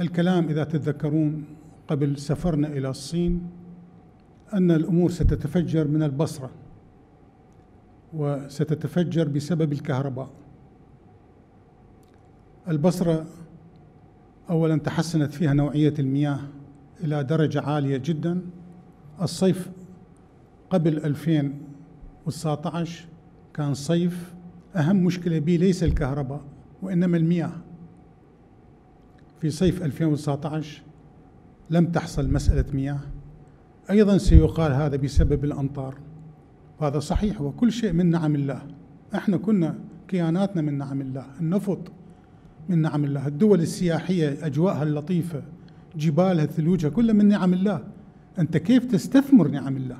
الكلام إذا تتذكرون قبل سفرنا إلى الصين أن الأمور ستتفجر من البصرة وستتفجر بسبب الكهرباء. البصرة أولا تحسنت فيها نوعية المياه إلى درجة عالية جدا. الصيف قبل 2019 كان صيف أهم مشكلة به ليس الكهرباء وإنما المياه. في صيف 2019 لم تحصل مسألة مياه. أيضا سيقال هذا بسبب الأمطار، وهذا صحيح، وكل شيء من نعم الله. احنا كنا كياناتنا من نعم الله، النفط من نعم الله، الدول السياحية أجواءها اللطيفة، جبالها، ثلوجها، كلها من نعم الله. أنت كيف تستثمر نعم الله؟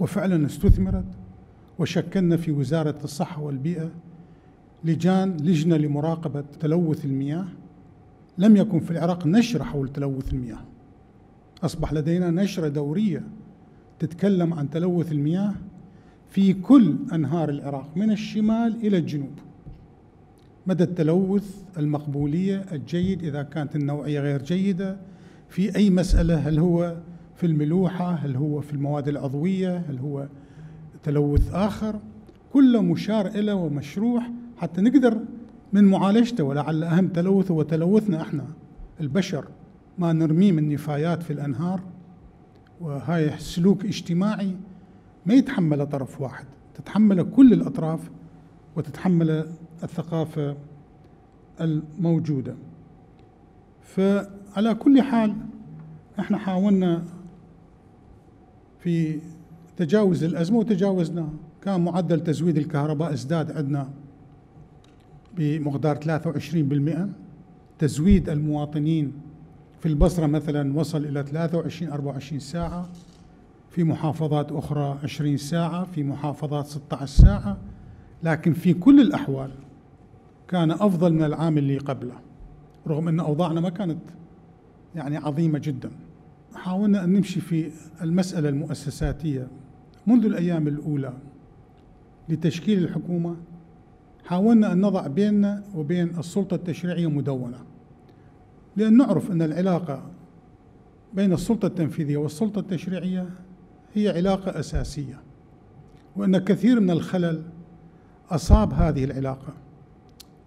وفعلا استثمرت. وشكلنا في وزارة الصحة والبيئة لجنة لمراقبة تلوث المياه. لم يكن في العراق نشرة حول تلوث المياه، أصبح لدينا نشرة دورية تتكلم عن تلوث المياه في كل أنهار العراق من الشمال إلى الجنوب، مدى التلوث، المقبولية، الجيد، إذا كانت النوعية غير جيدة، في أي مسألة، هل هو في الملوحة، هل هو في المواد العضوية، هل هو تلوث آخر، كله مشار إلى ومشروح حتى نقدر من معالجته. ولعل أهم تلوث هو تلوثنا إحنا البشر، ما نرميه من نفايات في الأنهار، وهاي سلوك اجتماعي ما يتحمله طرف واحد، تتحمله كل الأطراف وتتحمله الثقافة الموجودة. فعلى كل حال احنا حاولنا في تجاوز الأزمة وتجاوزناها. كان معدل تزويد الكهرباء ازداد عندنا بمقدار 23%، تزويد المواطنين في البصرة مثلا وصل إلى 23-24 ساعة، في محافظات أخرى 20 ساعة، في محافظات 16 ساعة، لكن في كل الأحوال كان أفضل من العام اللي قبله، رغم أن أوضاعنا ما كانت يعني عظيمة جدا. حاولنا أن نمشي في المسألة المؤسساتية منذ الأيام الأولى لتشكيل الحكومة. حاولنا أن نضع بيننا وبين السلطة التشريعية مدونة، لأن نعرف أن العلاقة بين السلطة التنفيذية والسلطة التشريعية هي علاقة أساسية، وأن كثير من الخلل أصاب هذه العلاقة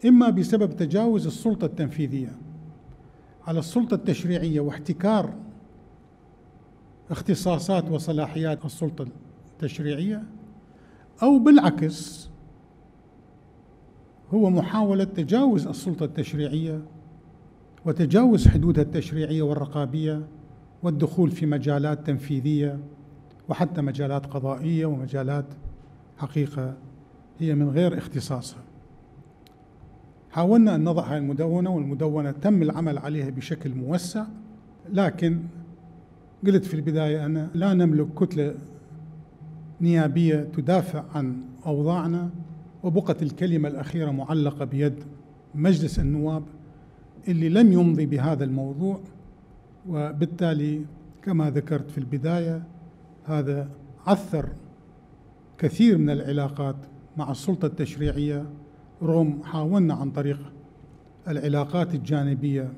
إما بسبب تجاوز السلطة التنفيذية على السلطة التشريعية واحتكار اختصاصات وصلاحيات السلطة التشريعية، أو بالعكس هو محاولة تجاوز السلطة التشريعية وتجاوز حدودها التشريعية والرقابية والدخول في مجالات تنفيذية وحتى مجالات قضائية ومجالات حقيقة هي من غير اختصاصها. حاولنا أن نضع هذه المدونة، والمدونة تم العمل عليها بشكل موسع، لكن قلت في البداية أنا لا نملك كتلة نيابية تدافع عن أوضاعنا، وبقت الكلمة الأخيرة معلقة بيد مجلس النواب اللي لم يمضي بهذا الموضوع. وبالتالي كما ذكرت في البداية هذا عثر كثير من العلاقات مع السلطة التشريعية، رغم حاولنا عن طريق العلاقات الجانبية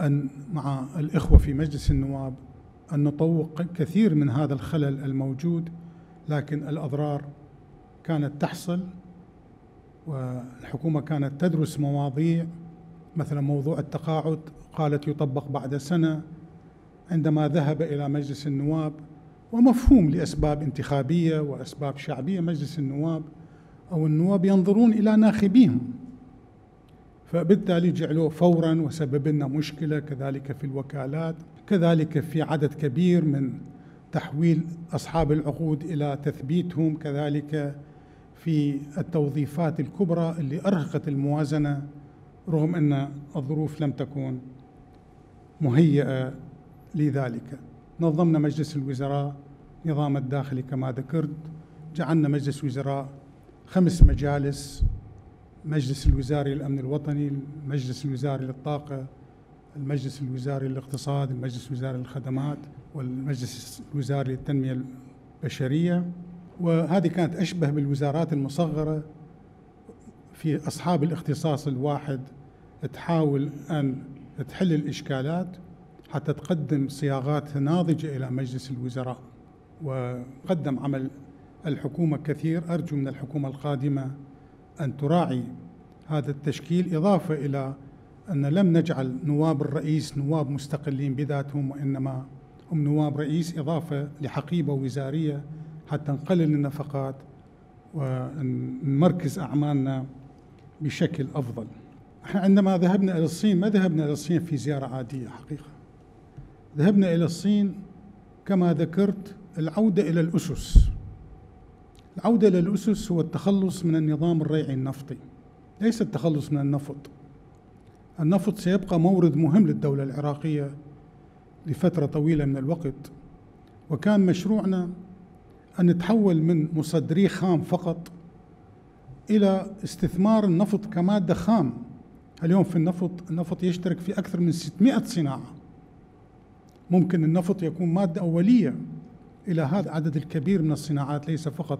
أن مع الإخوة في مجلس النواب أن نطوق كثير من هذا الخلل الموجود، لكن الأضرار كانت تحصل. والحكومة كانت تدرس مواضيع مثلا موضوع التقاعد، قالت يطبق بعد سنة، عندما ذهب إلى مجلس النواب ومفهوم لأسباب انتخابية وأسباب شعبية مجلس النواب أو النواب ينظرون إلى ناخبيهم، فبالتالي جعلوه فورا وسبب لنا مشكلة، كذلك في الوكالات، كذلك في عدد كبير من تحويل أصحاب العقود إلى تثبيتهم، كذلك في التوظيفات الكبرى اللي أرهقت الموازنة رغم أن الظروف لم تكن مهيئة لذلك. نظمنا مجلس الوزراء نظام الداخلي كما ذكرت، جعلنا مجلس وزراء 5 مجالس: المجلس الوزاري للأمن الوطني، المجلس الوزاري للطاقة، المجلس الوزاري للاقتصاد، المجلس الوزاري للخدمات، والمجلس الوزاري للتنمية البشرية. وهذه كانت أشبه بالوزارات المصغرة في أصحاب الاختصاص الواحد، تحاول أن تحل الإشكالات حتى تقدم صياغات ناضجة إلى مجلس الوزراء. وقدم عمل الحكومة كثير، أرجو من الحكومة القادمة أن تراعي هذا التشكيل، إضافة إلى أن لم نجعل نواب الرئيس نواب مستقلين بذاتهم، وإنما هم نواب رئيس إضافة لحقيبة وزارية حتى نقلل النفقات ونمركز أعمالنا بشكل أفضل. احنا عندما ذهبنا إلى الصين ما ذهبنا إلى الصين في زيارة عادية، حقيقة ذهبنا إلى الصين كما ذكرت العودة إلى الأسس. العودة إلى الأسس هو التخلص من النظام الريعي النفطي، ليس التخلص من النفط. النفط سيبقى مورد مهم للدولة العراقية لفترة طويلة من الوقت، وكان مشروعنا أن نتحول من مصدري خام فقط إلى استثمار النفط كمادة خام. اليوم في النفط يشترك في أكثر من 600 صناعة. ممكن النفط يكون مادة أولية إلى هذا العدد الكبير من الصناعات، ليس فقط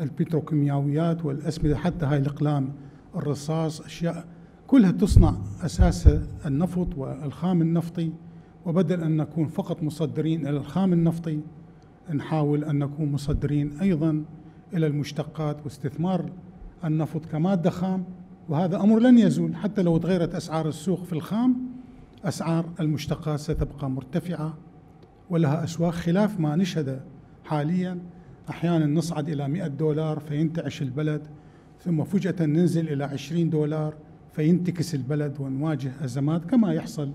البتروكيماويات والأسمدة، حتى هاي الأقلام، الرصاص، أشياء كلها تصنع أساسها النفط والخام النفطي. وبدل أن نكون فقط مصدرين إلى الخام النفطي، نحاول أن نكون مصدرين أيضاً إلى المشتقات واستثمار النفط كمادة خام. وهذا أمر لن يزول حتى لو تغيرت أسعار السوق في الخام، أسعار المشتقات ستبقى مرتفعة ولها أسواق، خلاف ما نشهد حالياً. أحياناً نصعد إلى $100 فينتعش البلد، ثم فجأة ننزل إلى $20 فينتكس البلد ونواجه أزمات كما يحصل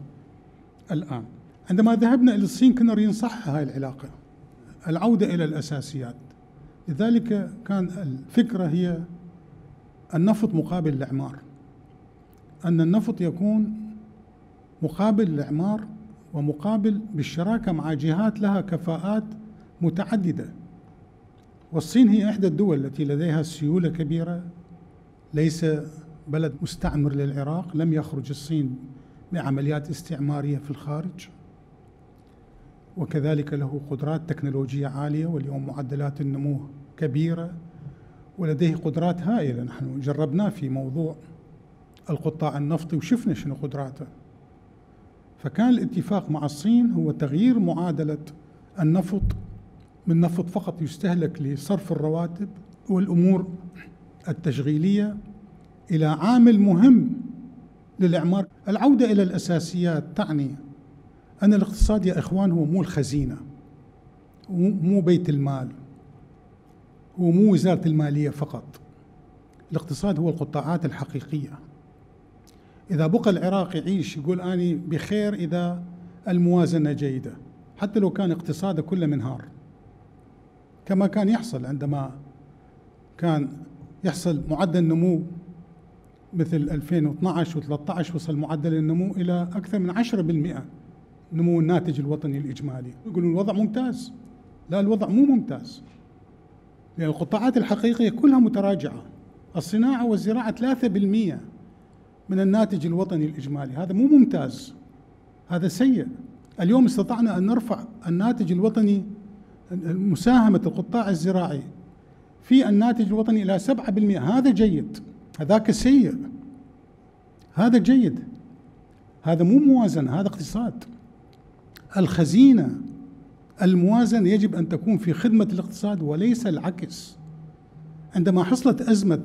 الآن. عندما ذهبنا إلى الصين كنا نريد نصحح هذه العلاقة، العودة إلى الأساسيات. لذلك كان الفكرة هي النفط مقابل الإعمار، أن النفط يكون مقابل الإعمار ومقابل بالشراكة مع جهات لها كفاءات متعددة. والصين هي إحدى الدول التي لديها سيولة كبيرة، ليس بلد مستعمر للعراق، لم يخرج الصين بعمليات استعمارية في الخارج، وكذلك له قدرات تكنولوجية عالية، واليوم معدلات النمو كبيرة ولديه قدرات هائلة. نحن جربناه في موضوع القطاع النفطي وشفنا شنو قدراته. فكان الاتفاق مع الصين هو تغيير معادلة النفط من نفط فقط يستهلك لصرف الرواتب والأمور التشغيلية إلى عامل مهم للإعمار. العودة إلى الأساسيات تعني أن الاقتصاد يا إخوان هو مو الخزينة، مو بيت المال، هو مو وزارة المالية فقط. الاقتصاد هو القطاعات الحقيقية. إذا بقى العراق يعيش يقول أني بخير إذا الموازنة جيدة، حتى لو كان اقتصاده كله منهار، كما كان يحصل عندما كان يحصل معدل نمو مثل 2012 و13، وصل معدل النمو إلى أكثر من 10% نمو الناتج الوطني الإجمالي. يقولون الوضع ممتاز. لا، الوضع مو ممتاز، لأن القطاعات الحقيقية كلها متراجعة. الصناعة والزراعة 3% من الناتج الوطني الإجمالي، هذا مو ممتاز، هذا سيء. اليوم استطعنا أن نرفع الناتج الوطني، مساهمة القطاع الزراعي في الناتج الوطني إلى 7%، هذا جيد. هذاك سيء، هذا جيد، هذا مو موازنة، هذا اقتصاد. الخزينة الموازنة يجب أن تكون في خدمة الاقتصاد وليس العكس. عندما حصلت أزمة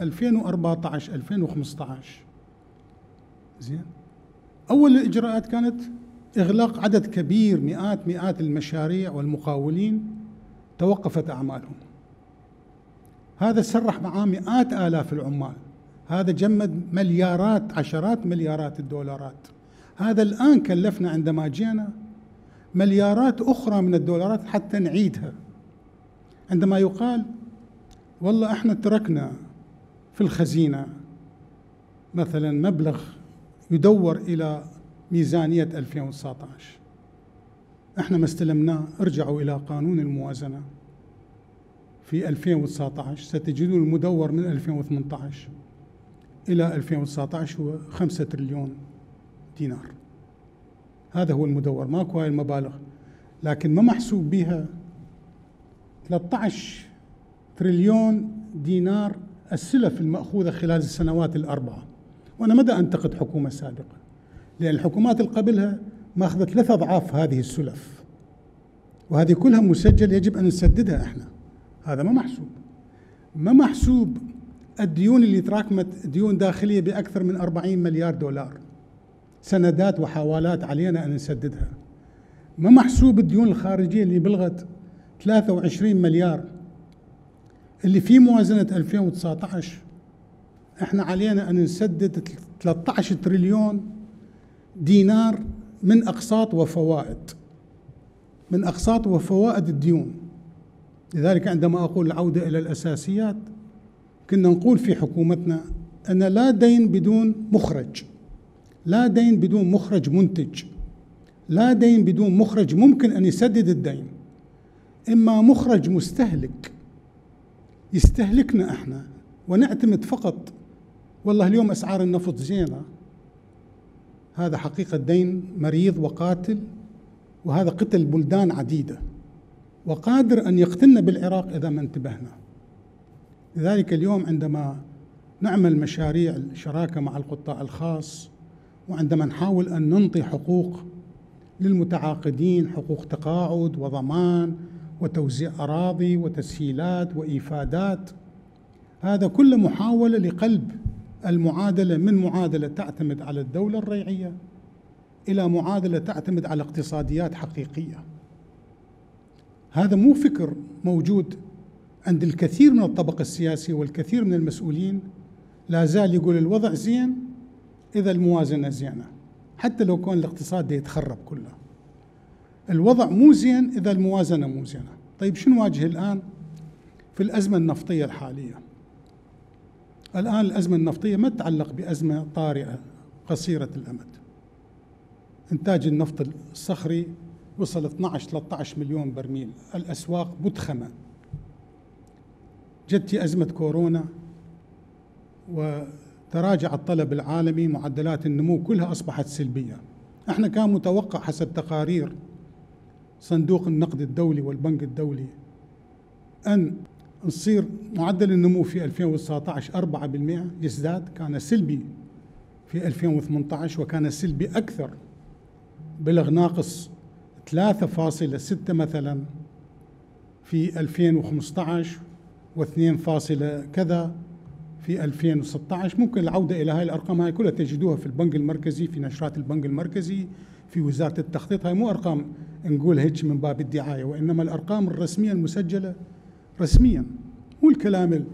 2014-2015 زين، أول الإجراءات كانت إغلاق عدد كبير، مئات المشاريع والمقاولين توقفت أعمالهم. هذا سرح معاه مئات آلاف العمال، هذا جمد مليارات، عشرات مليارات الدولارات. هذا الآن كلفنا عندما جينا مليارات أخرى من الدولارات حتى نعيدها. عندما يقال والله احنا تركنا في الخزينة مثلا مبلغ يدور إلى ميزانية 2019، احنا ما استلمناه، ارجعوا إلى قانون الموازنة في 2019 ستجدون المدور من 2018 إلى 2019 هو 5 تريليون دينار، هذا هو المدور، ماكو هاي المبالغ، لكن ما محسوب بها 13 تريليون دينار السلف المأخوذة خلال السنوات الأربعة. وأنا مدى أنتقد حكومة سابقة، لأن الحكومات اللي قبلها ما أخذت 3 أضعاف هذه السلف، وهذه كلها مسجل يجب أن نسددها إحنا، هذا ما محسوب. ما محسوب الديون اللي تراكمت، ديون داخلية بأكثر من 40 مليار دولار سندات وحوالات علينا أن نسددها. ما محسوب الديون الخارجية اللي بلغت 23 مليار اللي في موازنة 2019 احنا علينا أن نسدد 13 تريليون دينار من أقساط وفوائد، من أقساط وفوائد الديون. لذلك عندما أقول العودة إلى الأساسيات، كنا نقول في حكومتنا أن لا دين بدون مخرج، لا دين بدون مخرج منتج، لا دين بدون مخرج ممكن أن يسدد الدين، إما مخرج مستهلك يستهلكنا احنا ونعتمد فقط والله اليوم أسعار النفط زينة، هذا حقيقة دين مريض وقاتل، وهذا قتل بلدان عديدة وقادر أن يقتلنا بالعراق إذا ما انتبهنا. لذلك اليوم عندما نعمل مشاريع الشراكة مع القطاع الخاص، وعندما نحاول أن ننطي حقوق للمتعاقدين، حقوق تقاعد وضمان وتوزيع أراضي وتسهيلات وإيفادات، هذا كله محاولة لقلب المعادلة من معادلة تعتمد على الدولة الريعية إلى معادلة تعتمد على اقتصاديات حقيقية. هذا مو فكر موجود عند الكثير من الطبقة السياسية والكثير من المسؤولين، لا زال يقول الوضع زين إذا الموازنة زينة، حتى لو كان الاقتصاد يتخرب كله. الوضع مو زين إذا الموازنة مو زينة. طيب شو نواجه الآن في الأزمة النفطية الحالية؟ الآن الأزمة النفطية ما تتعلق بأزمة طارئة قصيرة الأمد. إنتاج النفط الصخري وصل 12-13 مليون برميل، الأسواق مدخمة. جتي أزمة كورونا وتراجع الطلب العالمي، معدلات النمو كلها أصبحت سلبية. احنا كان متوقع حسب تقارير صندوق النقد الدولي والبنك الدولي أن نصير معدل النمو في 2019 4%، يزداد، كان سلبي في 2018 وكان سلبي أكثر، بلغ ناقص 3.6 مثلا في 2015 و2.كذا في 2016. ممكن العودة إلى هاي الأرقام، هاي كلها تجدوها في البنك المركزي، في نشرات البنك المركزي، في وزارة التخطيط، هاي مو أرقام نقول هيك من باب الدعاية، وإنما الأرقام الرسمية المسجلة رسميا، مو الكلام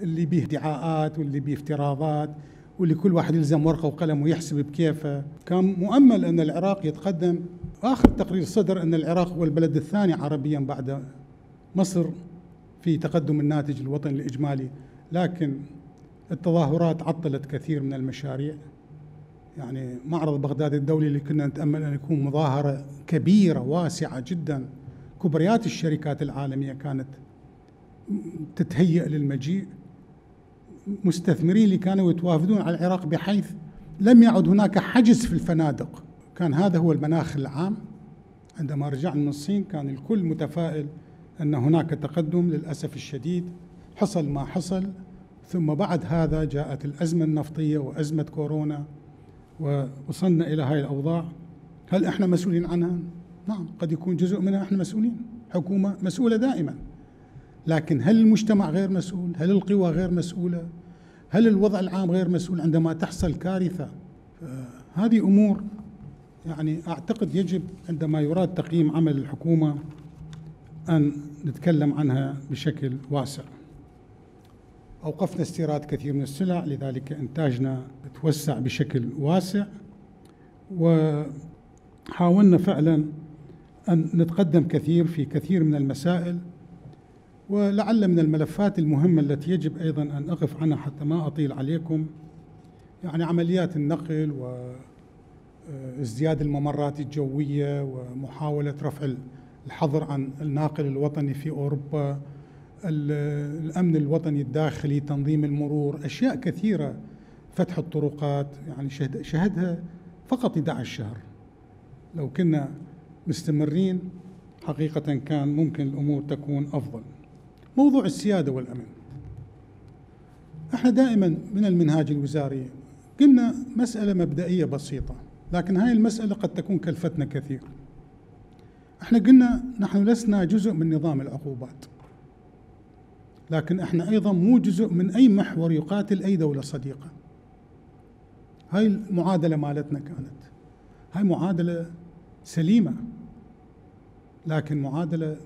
اللي بيه ادعاءات واللي بيه افتراضات واللي كل واحد يلزم ورقة وقلم ويحسب بكيفه. كان مؤمل أن العراق يتقدم، آخر تقرير صدر أن العراق هو البلد الثاني عربيا بعد مصر في تقدم الناتج الوطني الإجمالي، لكن التظاهرات عطلت كثير من المشاريع. يعني معرض بغداد الدولي اللي كنا نتأمل أن يكون مظاهرة كبيرة واسعة جدا، كبريات الشركات العالمية كانت تتهيأ للمجيء، مستثمرين اللي كانوا يتوافدون على العراق بحيث لم يعد هناك حجز في الفنادق، كان هذا هو المناخ العام. عندما رجعنا من الصين كان الكل متفائل أن هناك تقدم، للأسف الشديد حصل ما حصل، ثم بعد هذا جاءت الأزمة النفطية وأزمة كورونا ووصلنا إلى هاي الأوضاع. هل إحنا مسؤولين عنها؟ نعم، قد يكون جزء منها إحنا مسؤولين، حكومة مسؤولة دائما، لكن هل المجتمع غير مسؤول؟ هل القوى غير مسؤولة؟ هل الوضع العام غير مسؤول عندما تحصل كارثة؟ هذه أمور يعني أعتقد يجب عندما يراد تقييم عمل الحكومة أن نتكلم عنها بشكل واسع. أوقفنا استيراد كثير من السلع، لذلك إنتاجنا توسع بشكل واسع، وحاولنا فعلا أن نتقدم كثير في كثير من المسائل. ولعل من الملفات المهمة التي يجب أيضا أن أقف عنها حتى ما أطيل عليكم يعني عمليات النقل وازدياد الممرات الجوية ومحاولة رفع الحظر عن الناقل الوطني في أوروبا، الأمن الوطني الداخلي، تنظيم المرور، أشياء كثيرة، فتح الطرقات يعني شهدها فقط 11 شهر. لو كنا مستمرين حقيقة كان ممكن الأمور تكون أفضل. موضوع السيادة والأمن، احنا دائما من المنهاج الوزاري قلنا مسألة مبدئية بسيطة، لكن هاي المسألة قد تكون كلفتنا كثير. احنا قلنا نحن لسنا جزء من نظام العقوبات، لكن احنا أيضا مو جزء من أي محور يقاتل أي دولة صديقة. هاي المعادلة مالتنا كانت هاي معادلة سليمة، لكن معادلة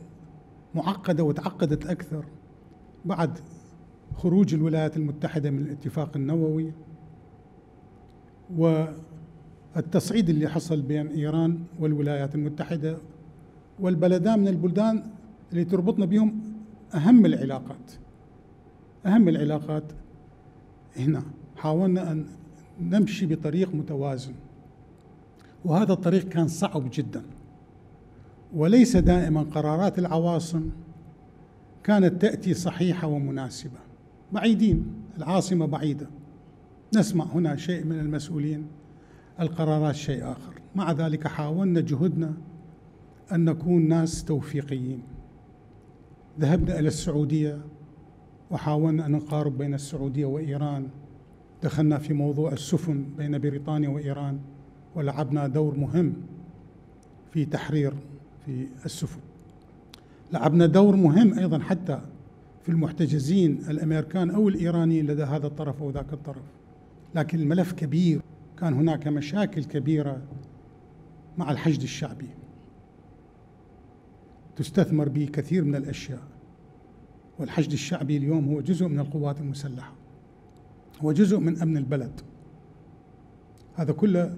معقدة وتعقدت أكثر بعد خروج الولايات المتحدة من الاتفاق النووي والتصعيد اللي حصل بين إيران والولايات المتحدة، والبلدان من البلدان اللي تربطنا بهم أهم العلاقات. هنا حاولنا أن نمشي بطريق متوازن، وهذا الطريق كان صعب جدا، وليس دائما قرارات العواصم كانت تأتي صحيحة ومناسبة. بعيدين، العاصمة بعيدة، نسمع هنا شيء من المسؤولين، القرارات شيء آخر. مع ذلك حاولنا جهدنا أن نكون ناس توفيقيين. ذهبنا إلى السعودية وحاولنا أن نقارب بين السعودية وإيران، دخلنا في موضوع السفن بين بريطانيا وإيران ولعبنا دور مهم في تحرير في السفن. لعبنا دور مهم أيضا حتى في المحتجزين الأمريكان أو الإيرانيين لدى هذا الطرف أو ذاك الطرف. لكن الملف كبير، كان هناك مشاكل كبيرة مع الحشد الشعبي تستثمر به كثير من الأشياء، والحشد الشعبي اليوم هو جزء من القوات المسلحة، هو جزء من أمن البلد. هذا كله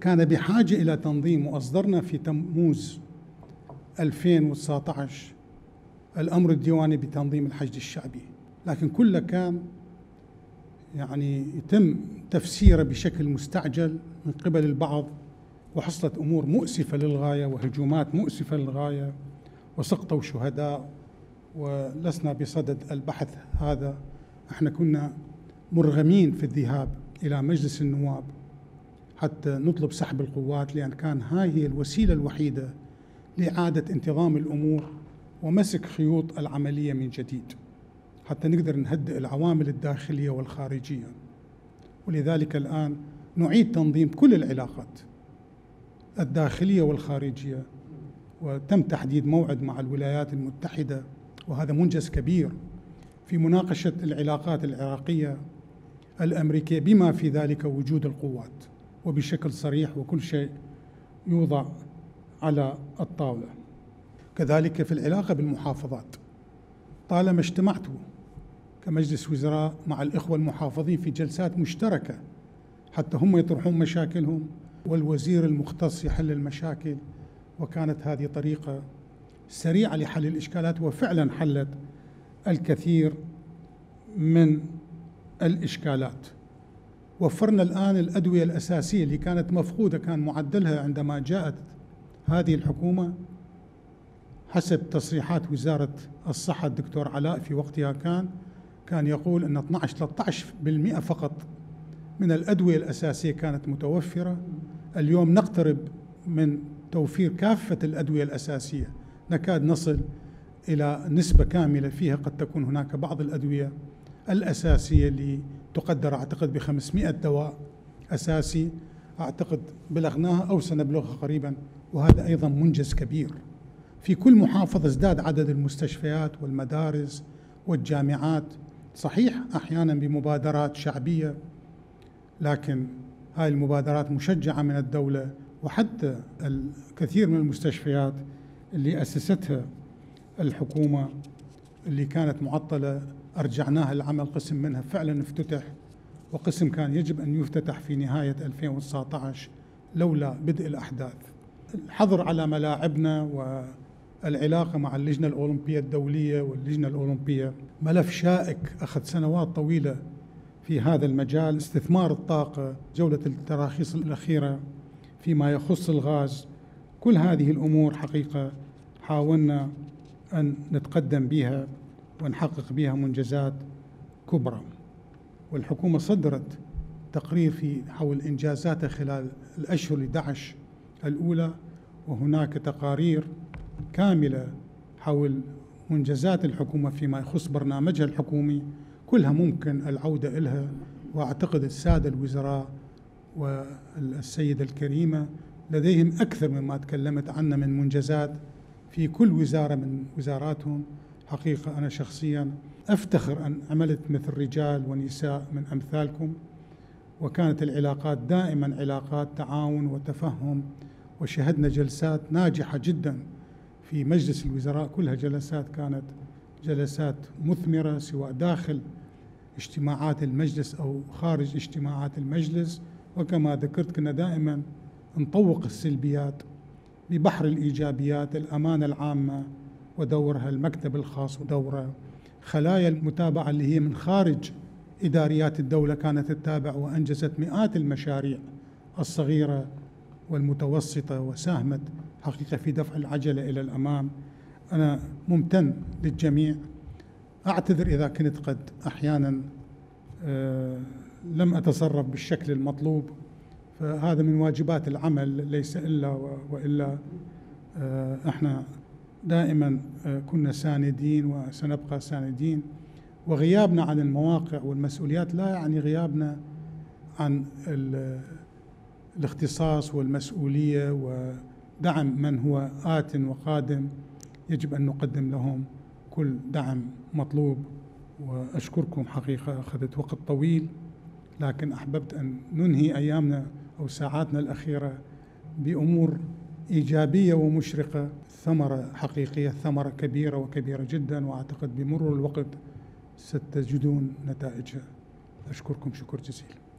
كان بحاجة إلى تنظيم، وأصدرنا في تموز 2019 الأمر الديواني بتنظيم الحشد الشعبي، لكن كله كان يعني يتم تفسيره بشكل مستعجل من قبل البعض، وحصلت أمور مؤسفة للغاية وهجومات مؤسفة للغاية وسقطوا شهداء، ولسنا بصدد البحث هذا. احنا كنا مرغمين في الذهاب إلى مجلس النواب حتى نطلب سحب القوات، لأن كان هاي هي الوسيلة الوحيدة لإعادة انتظام الأمور ومسك خيوط العملية من جديد، حتى نقدر نهدئ العوامل الداخلية والخارجية. ولذلك الآن نعيد تنظيم كل العلاقات الداخلية والخارجية، وتم تحديد موعد مع الولايات المتحدة، وهذا منجز كبير في مناقشة العلاقات العراقية الأمريكية بما في ذلك وجود القوات، وبشكل صريح، وكل شيء يوضع على الطاولة. كذلك في العلاقة بالمحافظات، طالما اجتمعت كمجلس وزراء مع الإخوة المحافظين في جلسات مشتركة حتى هم يطرحون مشاكلهم والوزير المختص يحل المشاكل، وكانت هذه طريقة سريعة لحل الإشكالات، وفعلا حلت الكثير من الإشكالات. وفرنا الآن الأدوية الأساسية اللي كانت مفقودة، كان معدلها عندما جاءت هذه الحكومة حسب تصريحات وزارة الصحة الدكتور علاء في وقتها كان يقول أن 12-13% فقط من الأدوية الأساسية كانت متوفرة. اليوم نقترب من توفير كافة الأدوية الأساسية، نكاد نصل إلى نسبة كاملة فيها. قد تكون هناك بعض الأدوية الأساسية اللي تقدر أعتقد ب500 دواء أساسي، أعتقد بلغناها أو سنبلغها قريبا، وهذا أيضا منجز كبير. في كل محافظة ازداد عدد المستشفيات والمدارس والجامعات، صحيح أحيانا بمبادرات شعبية، لكن هاي المبادرات مشجعة من الدولة، وحتى الكثير من المستشفيات اللي أسستها الحكومة اللي كانت معطلة أرجعناها العمل، قسم منها فعلا افتتح، وقسم كان يجب أن يفتتح في نهاية 2019 لولا بدء الأحداث. الحظر على ملاعبنا العلاقة مع اللجنة الأولمبية الدولية واللجنة الأولمبية. ملف شائك أخذ سنوات طويلة في هذا المجال، استثمار الطاقة، جولة التراخيص الأخيرة فيما يخص الغاز، كل هذه الأمور حقيقة حاولنا أن نتقدم بها ونحقق بها منجزات كبرى. والحكومة صدرت تقرير في حول إنجازاتها خلال الأشهر 11 الأولى، وهناك تقارير كاملة حول منجزات الحكومة فيما يخص برنامجها الحكومي، كلها ممكن العودة إلها. وأعتقد السادة الوزراء والسيدة الكريمة لديهم أكثر مما تكلمت عنه من منجزات في كل وزارة من وزاراتهم. حقيقة أنا شخصياً أفتخر أن عملت مثل رجال ونساء من أمثالكم، وكانت العلاقات دائماً علاقات تعاون وتفهم، وشهدنا جلسات ناجحة جداً في مجلس الوزراء، كلها جلسات كانت جلسات مثمرة سواء داخل اجتماعات المجلس أو خارج اجتماعات المجلس. وكما ذكرت كنا دائماً نطوق السلبيات ببحر الإيجابيات، الأمانة العامة ودورها، المكتب الخاص ودوره، خلايا المتابعة اللي هي من خارج إداريات الدولة كانت تتابع وأنجزت مئات المشاريع الصغيرة والمتوسطة وساهمت حقيقة في دفع العجلة إلى الأمام. أنا ممتن للجميع، أعتذر إذا كنت قد أحياناً لم أتصرف بالشكل المطلوب، فهذا من واجبات العمل ليس إلا وإلا إحنا دائماً كنا ساندين وسنبقى ساندين، وغيابنا عن المواقع والمسؤوليات لا يعني غيابنا عن الاختصاص والمسؤولية ودعم من هو آت وقادم، يجب أن نقدم لهم كل دعم مطلوب. وأشكركم حقيقة، أخذت وقت طويل لكن أحببت أن ننهي أيامنا أو ساعاتنا الأخيرة بأمور إيجابية ومشرقة، ثمرة حقيقية، ثمرة كبيرة وكبيرة جدا، وأعتقد بمرور الوقت ستجدون نتائجها. أشكركم شكر جزيلا.